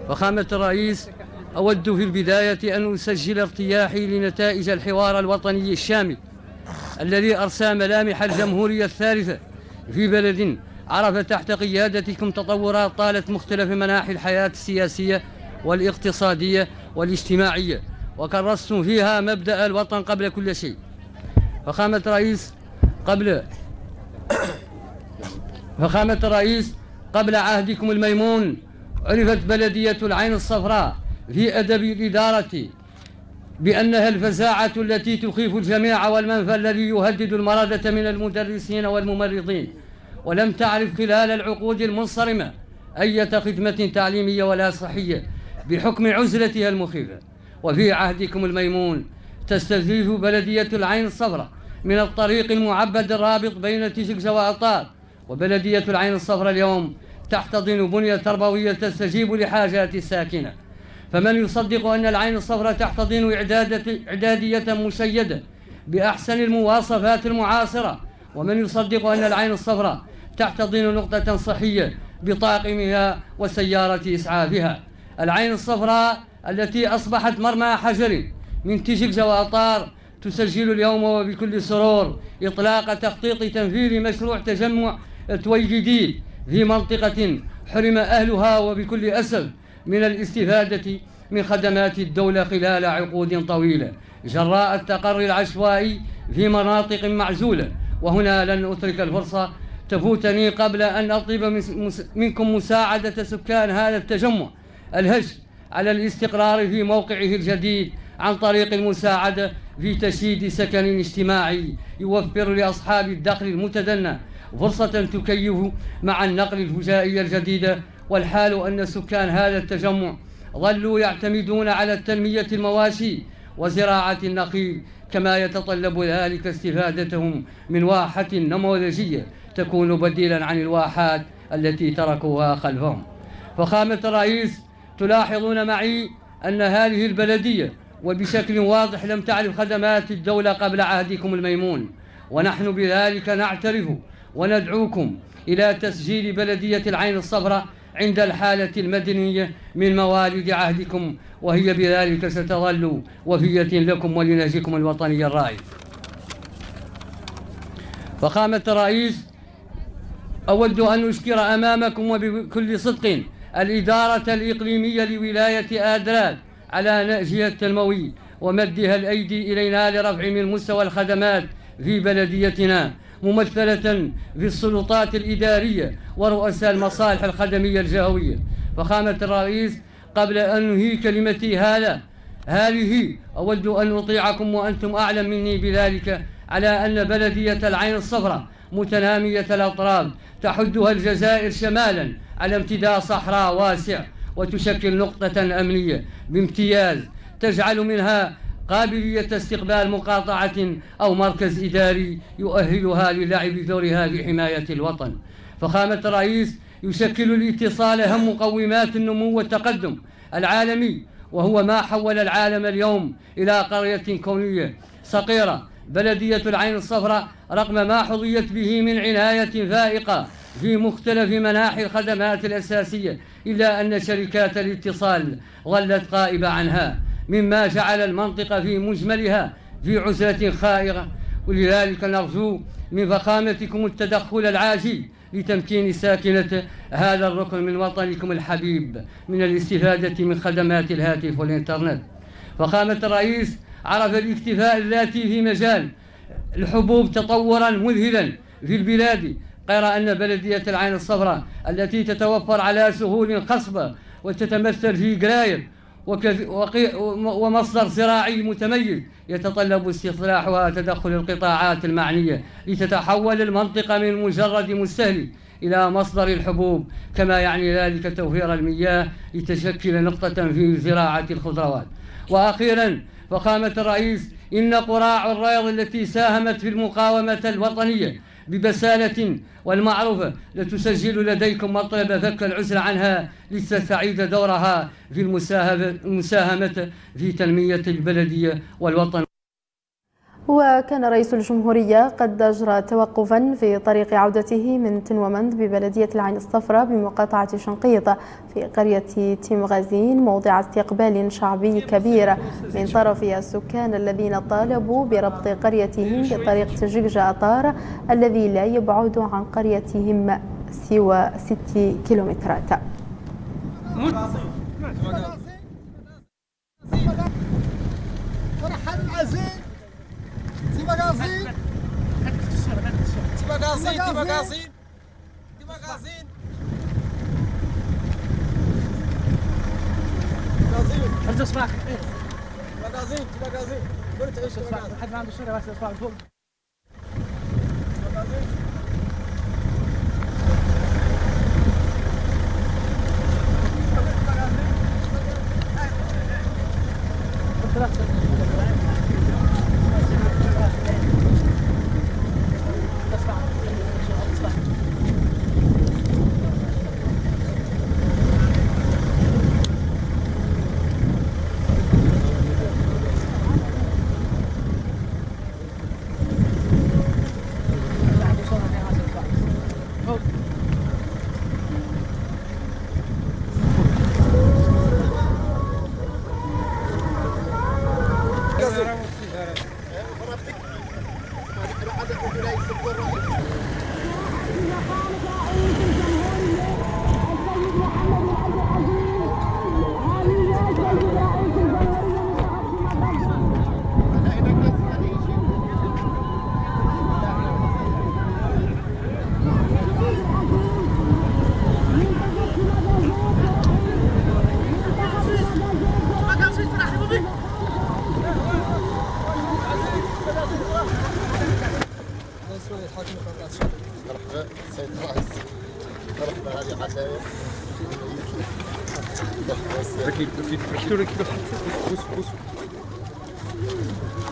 فخامة الرئيس، أود في البداية أن أسجل ارتياحي لنتائج الحوار الوطني الشامل الذي أرسى ملامح الجمهورية الثالثة في بلد عرف تحت قيادتكم تطورات طالت مختلف مناحي الحياة السياسية والاقتصادية والاجتماعية، وكرستم فيها مبدأ الوطن قبل كل شيء. فخامة الرئيس، قبل فخامة الرئيس قبل عهدكم الميمون عرفت بلدية العين الصفراء في أدب الإدارة بأنها الفزاعة التي تخيف الجميع والمنفى الذي يهدد المرادة من المدرسين والممرضين، ولم تعرف خلال العقود المنصرمة أي خدمة تعليمية ولا صحية بحكم عزلتها المخيفة. وفي عهدكم الميمون تستزيف بلدية العين الصفراء من الطريق المعبد الرابط بين تشجة وأطار، وبلدية العين الصفراء اليوم تحتضن بنية تربوية تستجيب لحاجات الساكنة. فمن يصدق أن العين الصفراء تحتضن إعدادية مشيدة بأحسن المواصفات المعاصرة؟ ومن يصدق أن العين الصفراء تحتضن نقطة صحية بطاقمها وسيارة إسعافها؟ العين الصفراء التي أصبحت مرمى حجر من تشجة وأطار تسجل اليوم وبكل سرور إطلاق تخطيط تنفيذ مشروع تجمع تويجدي في منطقة حرم أهلها وبكل أسف من الاستفادة من خدمات الدولة خلال عقود طويلة جراء التقري العشوائي في مناطق معزولة. وهنا لن أترك الفرصة تفوتني قبل أن أطلب منكم مساعدة سكان هذا التجمع الهج على الاستقرار في موقعه الجديد عن طريق المساعدة في تشييد سكن اجتماعي يوفر لأصحاب الدخل المتدنى فرصة تكيف مع النقل الفجائي الجديدة. والحال أن سكان هذا التجمع ظلوا يعتمدون على التنمية المواشي وزراعة النخيل، كما يتطلب ذلك استفادتهم من واحة نموذجية تكون بديلا عن الواحات التي تركوها خلفهم. فخامة الرئيس، تلاحظون معي أن هذه البلدية وبشكل واضح لم تعرف خدمات الدولة قبل عهدكم الميمون، ونحن بذلك نعترف وندعوكم إلى تسجيل بلدية العين الصفراء عند الحالة المدنية من موالد عهدكم، وهي بذلك ستظل وفية لكم ولنهجكم الوطني الرائد. فخامة الرئيس، أود أن أشكر أمامكم وبكل صدق الإدارة الإقليمية لولاية آدراد على نهجها التنموي ومدها الأيدي إلينا لرفع من مستوى الخدمات في بلديتنا ممثلة في السلطات الإدارية ورؤساء المصالح الخدمية الجهوية. فخامة الرئيس، قبل أن أنهي كلمتي هذا هذه أود أن أطيعكم وأنتم أعلم مني بذلك على أن بلدية العين الصفراء متنامية الأطراف تحدها الجزائر شمالا على امتداد صحراء واسع وتشكل نقطة أمنية بامتياز تجعل منها قابلية استقبال مقاطعة أو مركز إداري يؤهلها للعب دورها في حماية الوطن. فخامة الرئيس، يشكل الاتصال أهم مقومات النمو والتقدم العالمي، وهو ما حول العالم اليوم إلى قرية كونية صغيرة. بلدية العين الصفراء رغم ما حظيت به من عناية فائقة في مختلف مناحي الخدمات الأساسية، إلا أن شركات الاتصال ظلت غائبة عنها، مما جعل المنطقة في مجملها في عزلة خائرة. ولذلك نرجو من فخامتكم التدخل العاجل لتمكين ساكنة هذا الركن من وطنكم الحبيب من الاستفادة من خدمات الهاتف والإنترنت. فخامة الرئيس، عرف الاكتفاء الذاتي في مجال الحبوب تطورا مذهلا في البلاد، غير أن بلدية العين الصفراء التي تتوفر على سهول خصبة وتتمثل في جراير ومصدر زراعي متميز يتطلب استصلاحها تدخل القطاعات المعنية لتتحول المنطقة من مجرد مستهلك إلى مصدر الحبوب، كما يعني ذلك توفير المياه لتشكل نقطة في زراعة الخضروات. وأخيرا فخامة الرئيس، إن قراع الرياض التي ساهمت في المقاومة الوطنية ببسالة والمعروفة لتسجل لديكم مطلب فك العزل عنها لتستعيد دورها في المساهمة في تنمية البلدية والوطن. وكان رئيس الجمهورية قد أجرى توقفا في طريق عودته من تنومند ببلدية العين الصفراء بمقاطعة شنقيط في قرية تيمغازين، موضع استقبال شعبي كبير من طرف السكان الذين طالبوا بربط قريتهم بطريق تجيجة أطار الذي لا يبعد عن قريتهم سوى ست كيلومترات.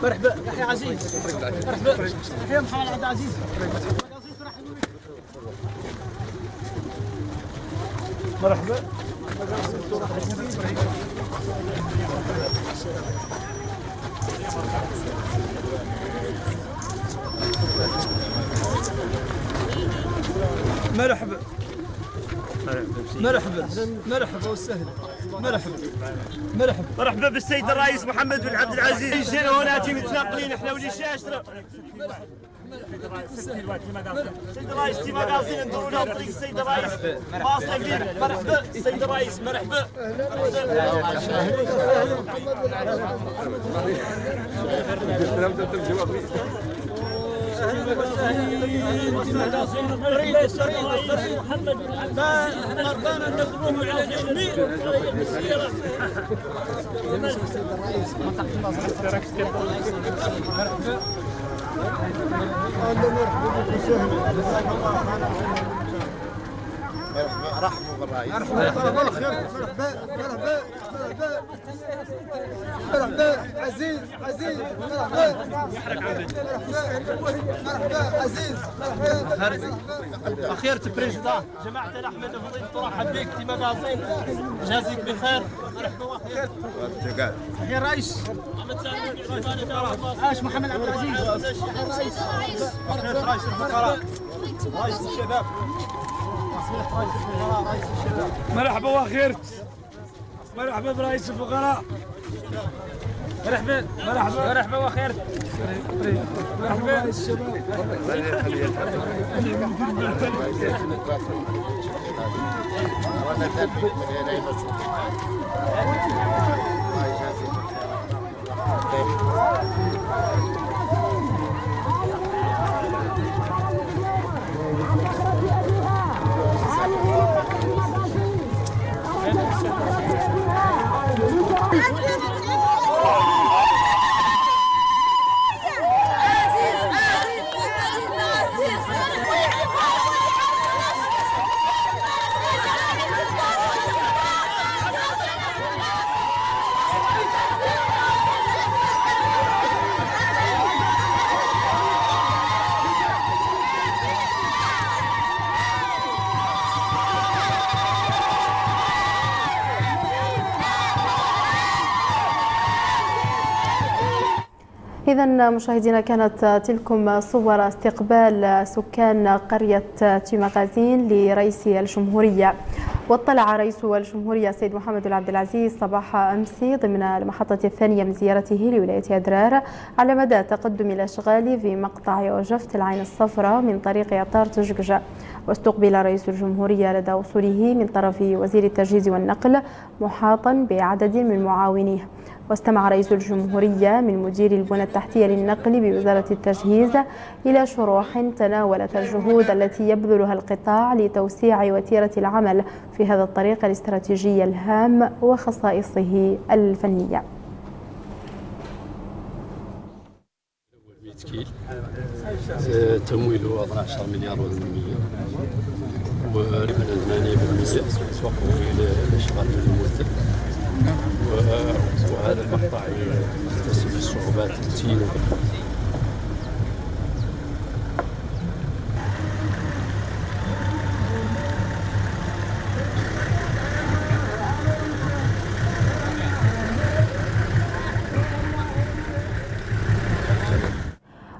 مرحبا يحيى عزيز، مرحبا يحيى محمد العبد العزيز. مرحبا مرحبا مرحبا مرحبا وسهلا. مرحبا مرحبا مرحبا بالسيد الرئيس محمد بن عبد العزيز. جينا هنا متنقلين احنا ولي شاشره. مرحبا السيد الرئيس تي مغازين ندوروا لها طريق السيد الرئيس واصلين. مرحبا السيد الرئيس، مرحبا والسهيل والسهيل والسهيل والسهيل محمد ما أرضانا نقوم على الجميع بالسيرة رحمه بالرئيس مرحبا مرحبا مرحبا عزيز عزيز مرحبا مرحبا عزيز مرحبا أخيرة بريزيدان جماعة الأحمد الفضيل ترحب بك في مقازين جازيك بخير مرحبا وخير أخير رئيس أحمد سالم والعبد الرؤوف محمد عبد العزيز أخير رئيس الفقراء رئيس الشباب مرحبا وخيرت مرحبا برئيس الفقراء مرحبا مرحبا مرحبا وخيرت مرحبا برئيس الشباب إذا مشاهدينا كانت تلكم صور استقبال سكان قرية تيمغازين لرئيس الجمهورية. واطلع رئيس الجمهورية السيد محمد العبد العزيز صباح أمس ضمن المحطة الثانية من زيارته لولاية أدرار على مدى تقدم الأشغال في مقطع وجفت العين الصفراء من طريق أطار تشقجة. واستقبل رئيس الجمهورية لدى وصوله من طرف وزير التجهيز والنقل محاطا بعدد من معاونيه. واستمع رئيس الجمهورية من مدير البنى التحتية للنقل بوزارة التجهيز إلى شروح تناولت الجهود التي يبذلها القطاع لتوسيع وتيرة العمل في هذا الطريق الاستراتيجي الهام وخصائصه الفنية. تمويله أربعة عشر مليار ونمية وقريبا ثمانين بالمئة سوقه إلى الأشغال الممثل. وهذا المقطع يختص بالصعوبات التي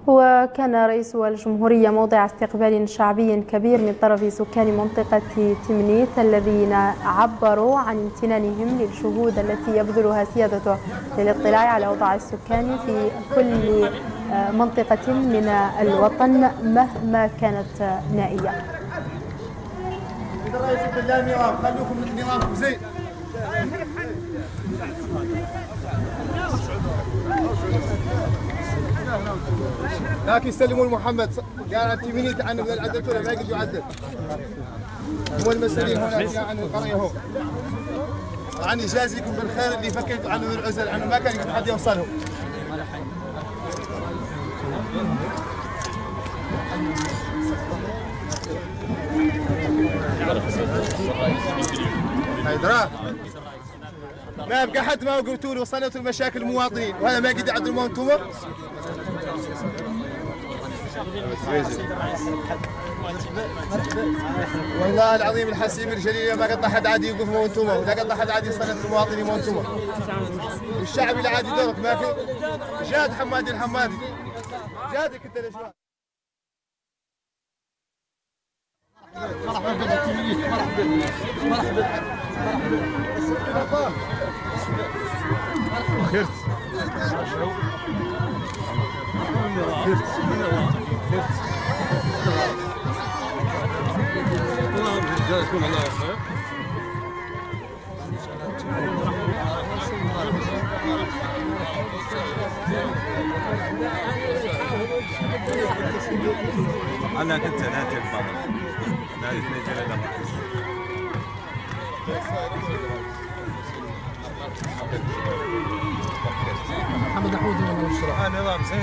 وكان رئيس الجمهورية موضع استقبال شعبي كبير من طرف سكان منطقة تمنيت الذين عبروا عن امتنانهم للجهود التي يبذلها سيادته للاطلاع على وضع السكان في كل منطقة من الوطن مهما كانت نائية. لكن يسلموا لمحمد قال تمنيت عنه من العدل ولا ما يقدر يعدل هو المسؤولين هنا عن القريه هو يعني جازيكم بالخير اللي فكرت عنه العزل عنه ما كان يقدر حد يوصلهم هيدرا ما بقى حد ما قلتوا لي وصلت المشاكل المواطنين وهذا ما قد يعدلوا انتم والله العظيم الحسيب الجليل ما قطع حد عادي يوقف مو انتم ولا قطع حد عادي يصلت المواطنين مو انتم والشعب العادي دورك ما في جاد حمادي الحمادي جادك انت الاجواء مرحبا بالتمنيت مرحبا مرحبا مرحبا خيرت خيرت خيرت أنا كنت ناتي البحر ناتي نجري للرحش محمد أحمد المشروع نظام زين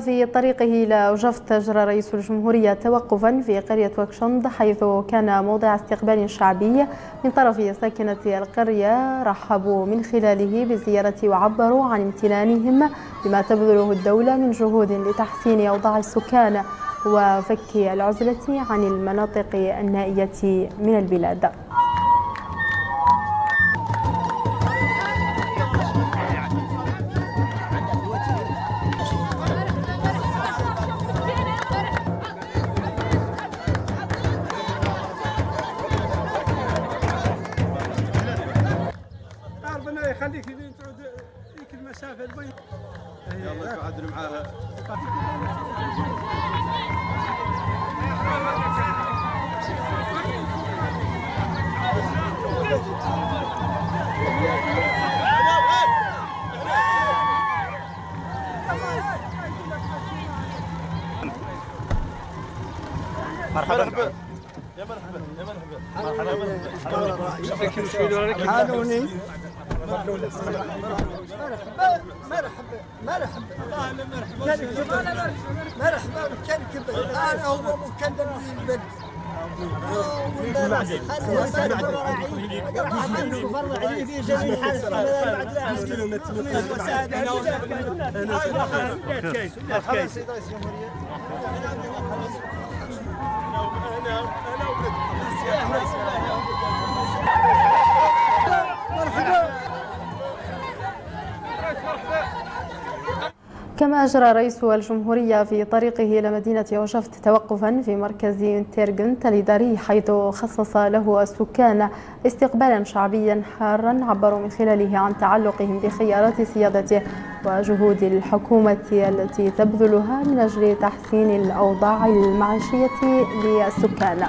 في طريقه إلى جفت أجرى رئيس الجمهورية توقفا في قرية وكشند حيث كان موضع استقبال شعبي من طرف ساكنة القرية رحبوا من خلاله بالزيارة وعبروا عن امتنانهم بما تبذله الدولة من جهود لتحسين أوضاع السكان وفك العزلة عن المناطق النائية من البلاد. مرحبا يا مرحبا يا مرحبا مرحبا حالوني مرحبا مرحبا مرحبا مرحبا مكنكب انا هو مكندم للبلد كما أجرى رئيس الجمهورية في طريقه إلى مدينة وجفت توقفا في مركز تيرغنت الإداري حيث خصص له السكان استقبالا شعبيا حارا عبروا من خلاله عن تعلقهم بخيارات سيادته وجهود الحكومة التي تبذلها من أجل تحسين الأوضاع المعيشية للسكان.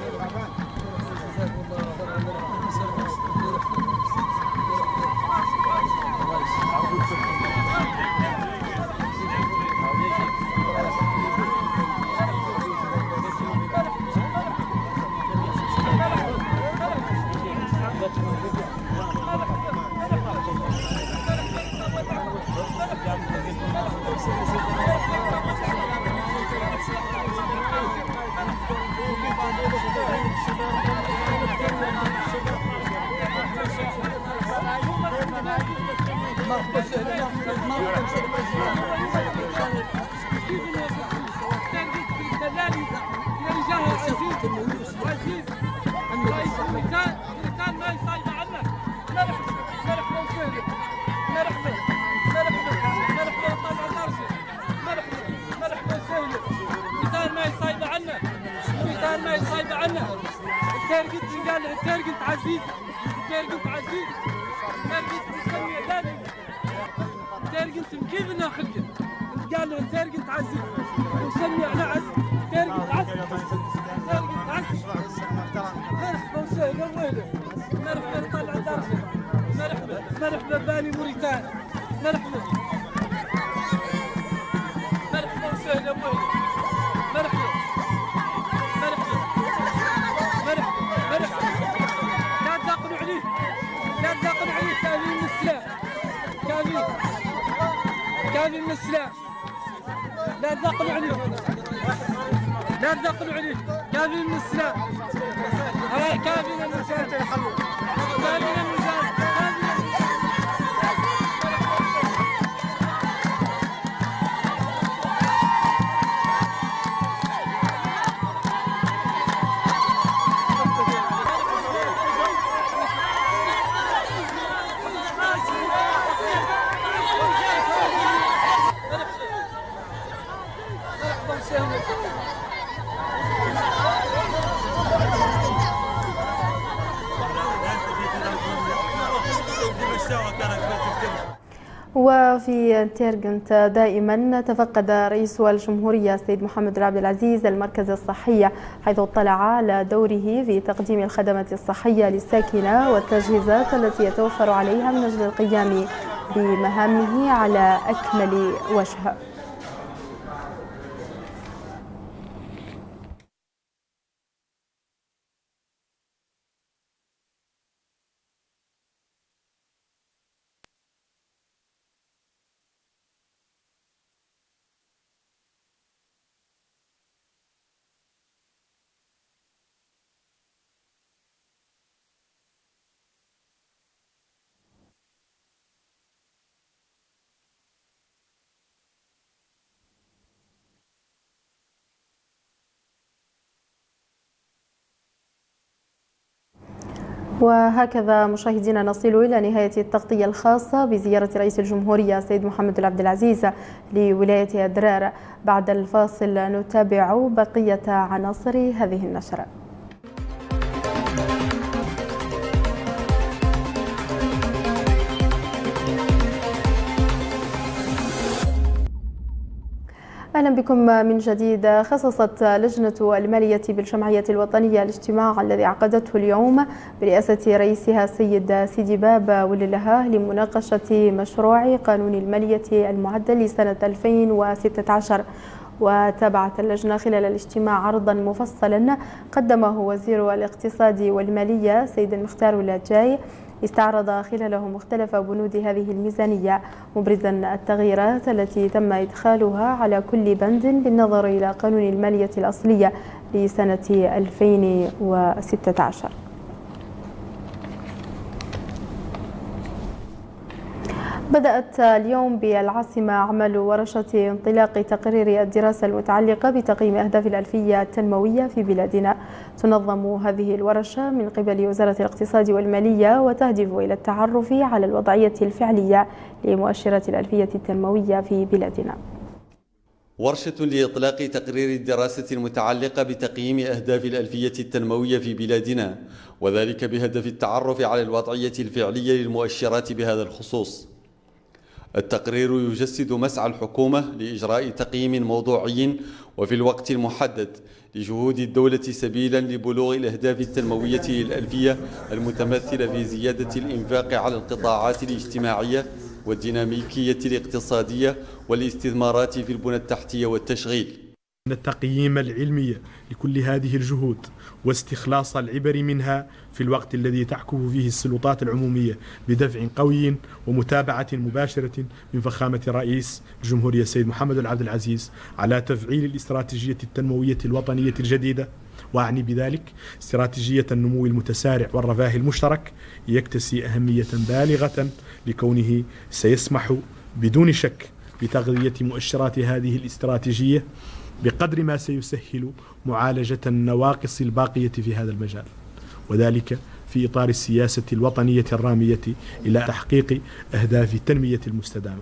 وفي تيرجنت دائما تفقد رئيس الجمهورية السيد محمد العبد العزيز المركز الصحي، حيث اطلع على دوره في تقديم الخدمات الصحية للساكنة والتجهيزات التي يتوفر عليها من أجل القيام بمهامه على أكمل وجه. وهكذا مشاهدينا نصل إلى نهاية التغطية الخاصة بزيارة رئيس الجمهورية السيد محمد العبد العزيز لولاية أدرار. بعد الفاصل نتابع بقية عناصر هذه النشرة. أهلا بكم من جديد. خصصت لجنة المالية بالجمعية الوطنية الاجتماع الذي عقدته اليوم برئاسة رئيسها السيد سيدي باب وللهاه لمناقشة مشروع قانون المالية المعدل لسنة ألفين وستة عشر. وتابعت اللجنة خلال الاجتماع عرضا مفصلا قدمه وزير الاقتصاد والمالية سيد المختار ولا جاي، استعرض خلاله مختلف بنود هذه الميزانية، مبرزا التغييرات التي تم إدخالها على كل بند بالنظر إلى قانون المالية الأصلية لسنة ألفين وستة عشر. بدأت اليوم بالعاصمة أعمال ورشة انطلاق تقرير الدراسة المتعلقة بتقييم أهداف الألفية التنموية في بلادنا. تنظم هذه الورشة من قبل وزارة الاقتصاد والمالية وتهدف إلى التعرف على الوضعية الفعلية لمؤشرات الألفية التنموية في بلادنا. ورشة لإطلاق تقرير الدراسة المتعلقة بتقييم أهداف الألفية التنموية في بلادنا، وذلك بهدف التعرف على الوضعية الفعلية للمؤشرات بهذا الخصوص. التقرير يجسد مسعى الحكومة لإجراء تقييم موضوعي وفي الوقت المحدد لجهود الدولة سبيلا لبلوغ الأهداف التنموية للألفية المتمثلة في زيادة الإنفاق على القطاعات الاجتماعية والديناميكية الاقتصادية والاستثمارات في البنى التحتية والتشغيل. إن التقييم العلمي لكل هذه الجهود واستخلاص العبر منها في الوقت الذي تعكف فيه السلطات العمومية بدفع قوي ومتابعة مباشرة من فخامة رئيس الجمهورية السيد محمد العبد العزيز على تفعيل الاستراتيجية التنموية الوطنية الجديدة، وأعني بذلك استراتيجية النمو المتسارع والرفاه المشترك، يكتسي أهمية بالغة لكونه سيسمح بدون شك بتغذية مؤشرات هذه الاستراتيجية بقدر ما سيسهل معالجة النواقص الباقية في هذا المجال، وذلك في إطار السياسة الوطنية الرامية إلى تحقيق أهداف التنمية المستدامة.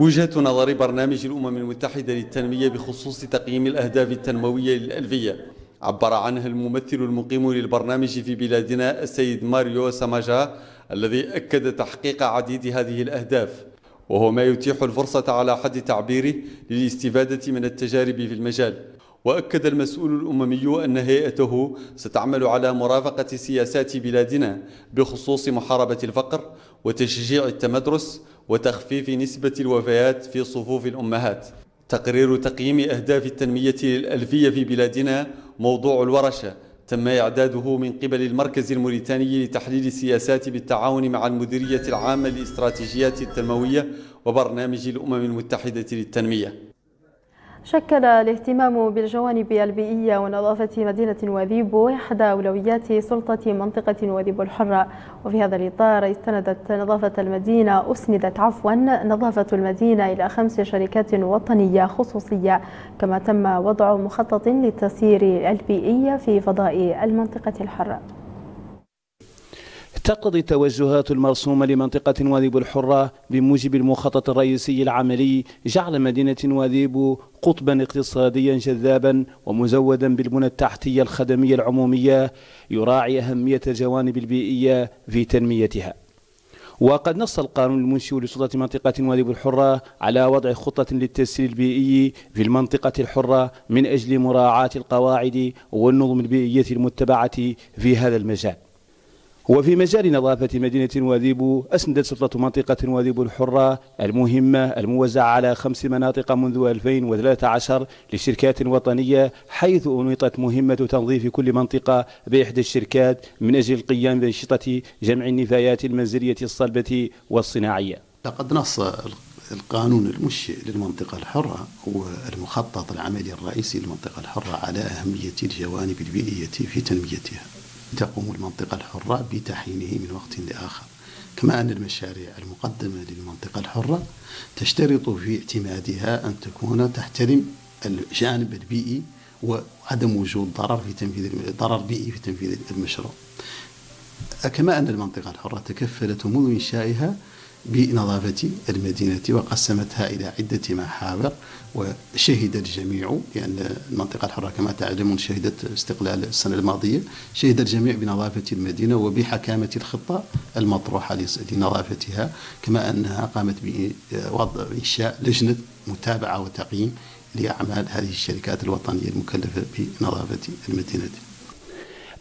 وجهة نظر برنامج الأمم المتحدة للتنمية بخصوص تقييم الأهداف التنموية للألفية عبر عنها الممثل المقيم للبرنامج في بلادنا السيد ماريو سمجا، الذي أكد تحقيق عديد هذه الأهداف، وهو ما يتيح الفرصة على حد تعبيره للاستفادة من التجارب في المجال. وأكد المسؤول الأممي أن هيئته ستعمل على مرافقة سياسات بلادنا بخصوص محاربة الفقر وتشجيع التمدرس وتخفيف نسبة الوفيات في صفوف الأمهات. تقرير تقييم أهداف التنمية الألفية في بلادنا موضوع الورشة تم إعداده من قبل المركز الموريتاني لتحليل السياسات بالتعاون مع المديرية العامة للاستراتيجيات التنموية وبرنامج الأمم المتحدة للتنمية. شكل الاهتمام بالجوانب البيئية ونظافة مدينة نواذيب إحدى أولويات سلطة منطقة نواذيب الحرة، وفي هذا الإطار استندت نظافة المدينة أسندت عفوا نظافة المدينة إلى خمس شركات وطنية خصوصية، كما تم وضع مخطط للتسيير البيئي في فضاء المنطقة الحرة. تقتضي التوجهات المرسومة لمنطقة نواذيب الحرة بموجب المخطط الرئيسي العملي جعل مدينة نواذيب قطبا اقتصاديا جذابا ومزودا بالبنى التحتية الخدمية العمومية يراعي أهمية الجوانب البيئية في تنميتها. وقد نص القانون المنشئ لسلطة منطقة نواذيب الحرة على وضع خطة للتسيير البيئي في المنطقة الحرة من أجل مراعاة القواعد والنظم البيئية المتبعة في هذا المجال. وفي مجال نظافة مدينة نواذيب أسندت سلطة منطقة نواذيب الحرة المهمة الموزعة على خمس مناطق منذ ألفين وثلاثة عشر لشركات وطنية، حيث أنيطت مهمة تنظيف كل منطقة بإحدى الشركات من أجل القيام بأنشطة جمع النفايات المنزلية الصلبة والصناعية. لقد نص القانون المنشئ للمنطقة الحرة والمخطط العملي الرئيسي للمنطقة الحرة على أهمية الجوانب البيئية في تنميتها. تقوم المنطقة الحرة بتحيينه من وقت لآخر، كما أن المشاريع المقدمة للمنطقة الحرة تشترط في اعتمادها أن تكون تحترم الجانب البيئي وعدم وجود ضرر في تنفيذ ضرر بيئي في تنفيذ المشروع. كما أن المنطقة الحرة تكفلت منذ إنشائها بنظافة المدينة وقسمتها إلى عدة محاور، وشهد الجميع لأن المنطقة الحرة كما تعلمون شهدت استقلال السنة الماضية، شهد الجميع بنظافة المدينة وبحكامة الخطة المطروحة لنظافتها، كما أنها قامت بوضع إنشاء لجنة متابعة وتقييم لأعمال هذه الشركات الوطنية المكلفة بنظافة المدينة.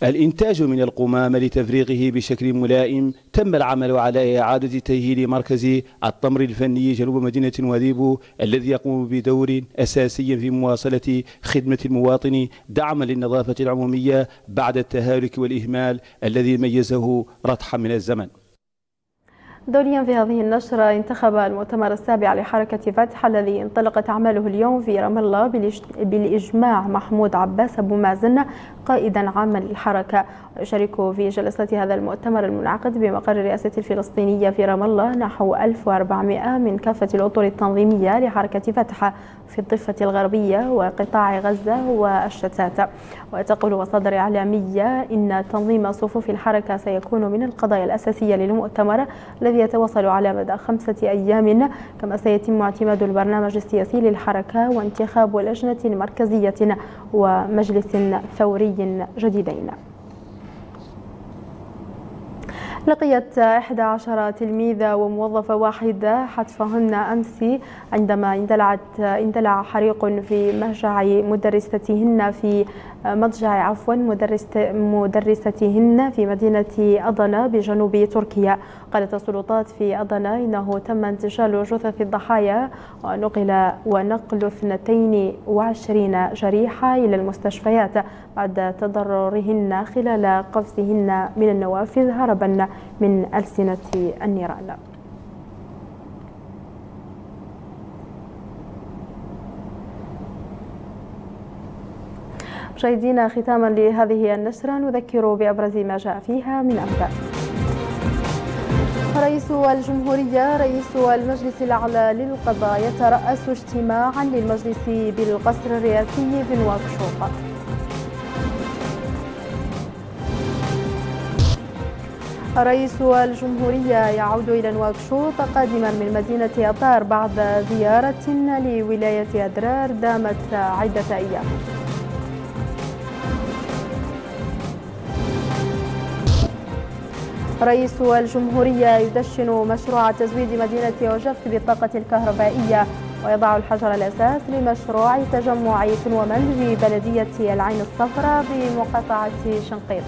الإنتاج من القمامة لتفريغه بشكل ملائم تم العمل على إعادة تأهيل مركز الطمر الفني جنوب مدينة نواذيب الذي يقوم بدور أساسي في مواصلة خدمة المواطن دعما للنظافة العمومية بعد التهالك والإهمال الذي ميزه رطحا من الزمن. دوليا في هذه النشرة، انتخب المؤتمر السابع لحركة فتح الذي انطلقت أعماله اليوم في رام الله بالإجماع محمود عباس أبو مازن قائدا عاما للحركة. يشارك في جلسة هذا المؤتمر المنعقد بمقر الرئاسة الفلسطينية في رام الله نحو ألف وأربعمائة من كافة الأطر التنظيمية لحركة فتح في الضفة الغربية وقطاع غزة والشتات. وتقول مصادر إعلامية إن تنظيم صفوف الحركة سيكون من القضايا الأساسية للمؤتمر الذي الذي يتواصل على مدى خمسة أيام، كما سيتم اعتماد البرنامج السياسي للحركة وانتخاب لجنة مركزية ومجلس فوري جديدين. لقيت إحدى عشرة تلميذة وموظفة واحدة حتفهن أمس عندما اندلعت اندلع حريق في مضجع مدرستهن في مضجع عفوا مدرستهن في مدينة أضنا بجنوب تركيا. قالت السلطات في أضنا إنه تم انتشال جثث الضحايا ونقل ونقل اثنتين وعشرين جريحة إلى المستشفيات بعد تضررهن خلال قفزهن من النوافذ هربا من ألسنة النيران. مشاهدينا، ختاما لهذه النشرة نذكر بأبرز ما جاء فيها من أنباء. رئيس الجمهورية رئيس المجلس الأعلى للقضاء يترأس اجتماعا للمجلس بالقصر الرئاسي في نواكشوط. رئيس الجمهورية يعود إلى نواكشوط قادما من مدينة أطار بعد زيارة لولاية أدرار دامت عدة أيام. رئيس الجمهورية يدشن مشروع تزويد مدينة وجفت بالطاقة الكهربائية ويضع الحجر الأساس لمشروع تجمع تنومن في بلدية العين الصفراء بمقاطعة شنقيط.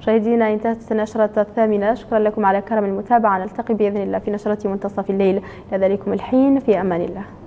مشاهدينا، انتهت نشرة الثامنة. شكرا لكم على كرم المتابعة، نلتقي بإذن الله في نشرة منتصف الليل. لذلكم الحين في أمان الله.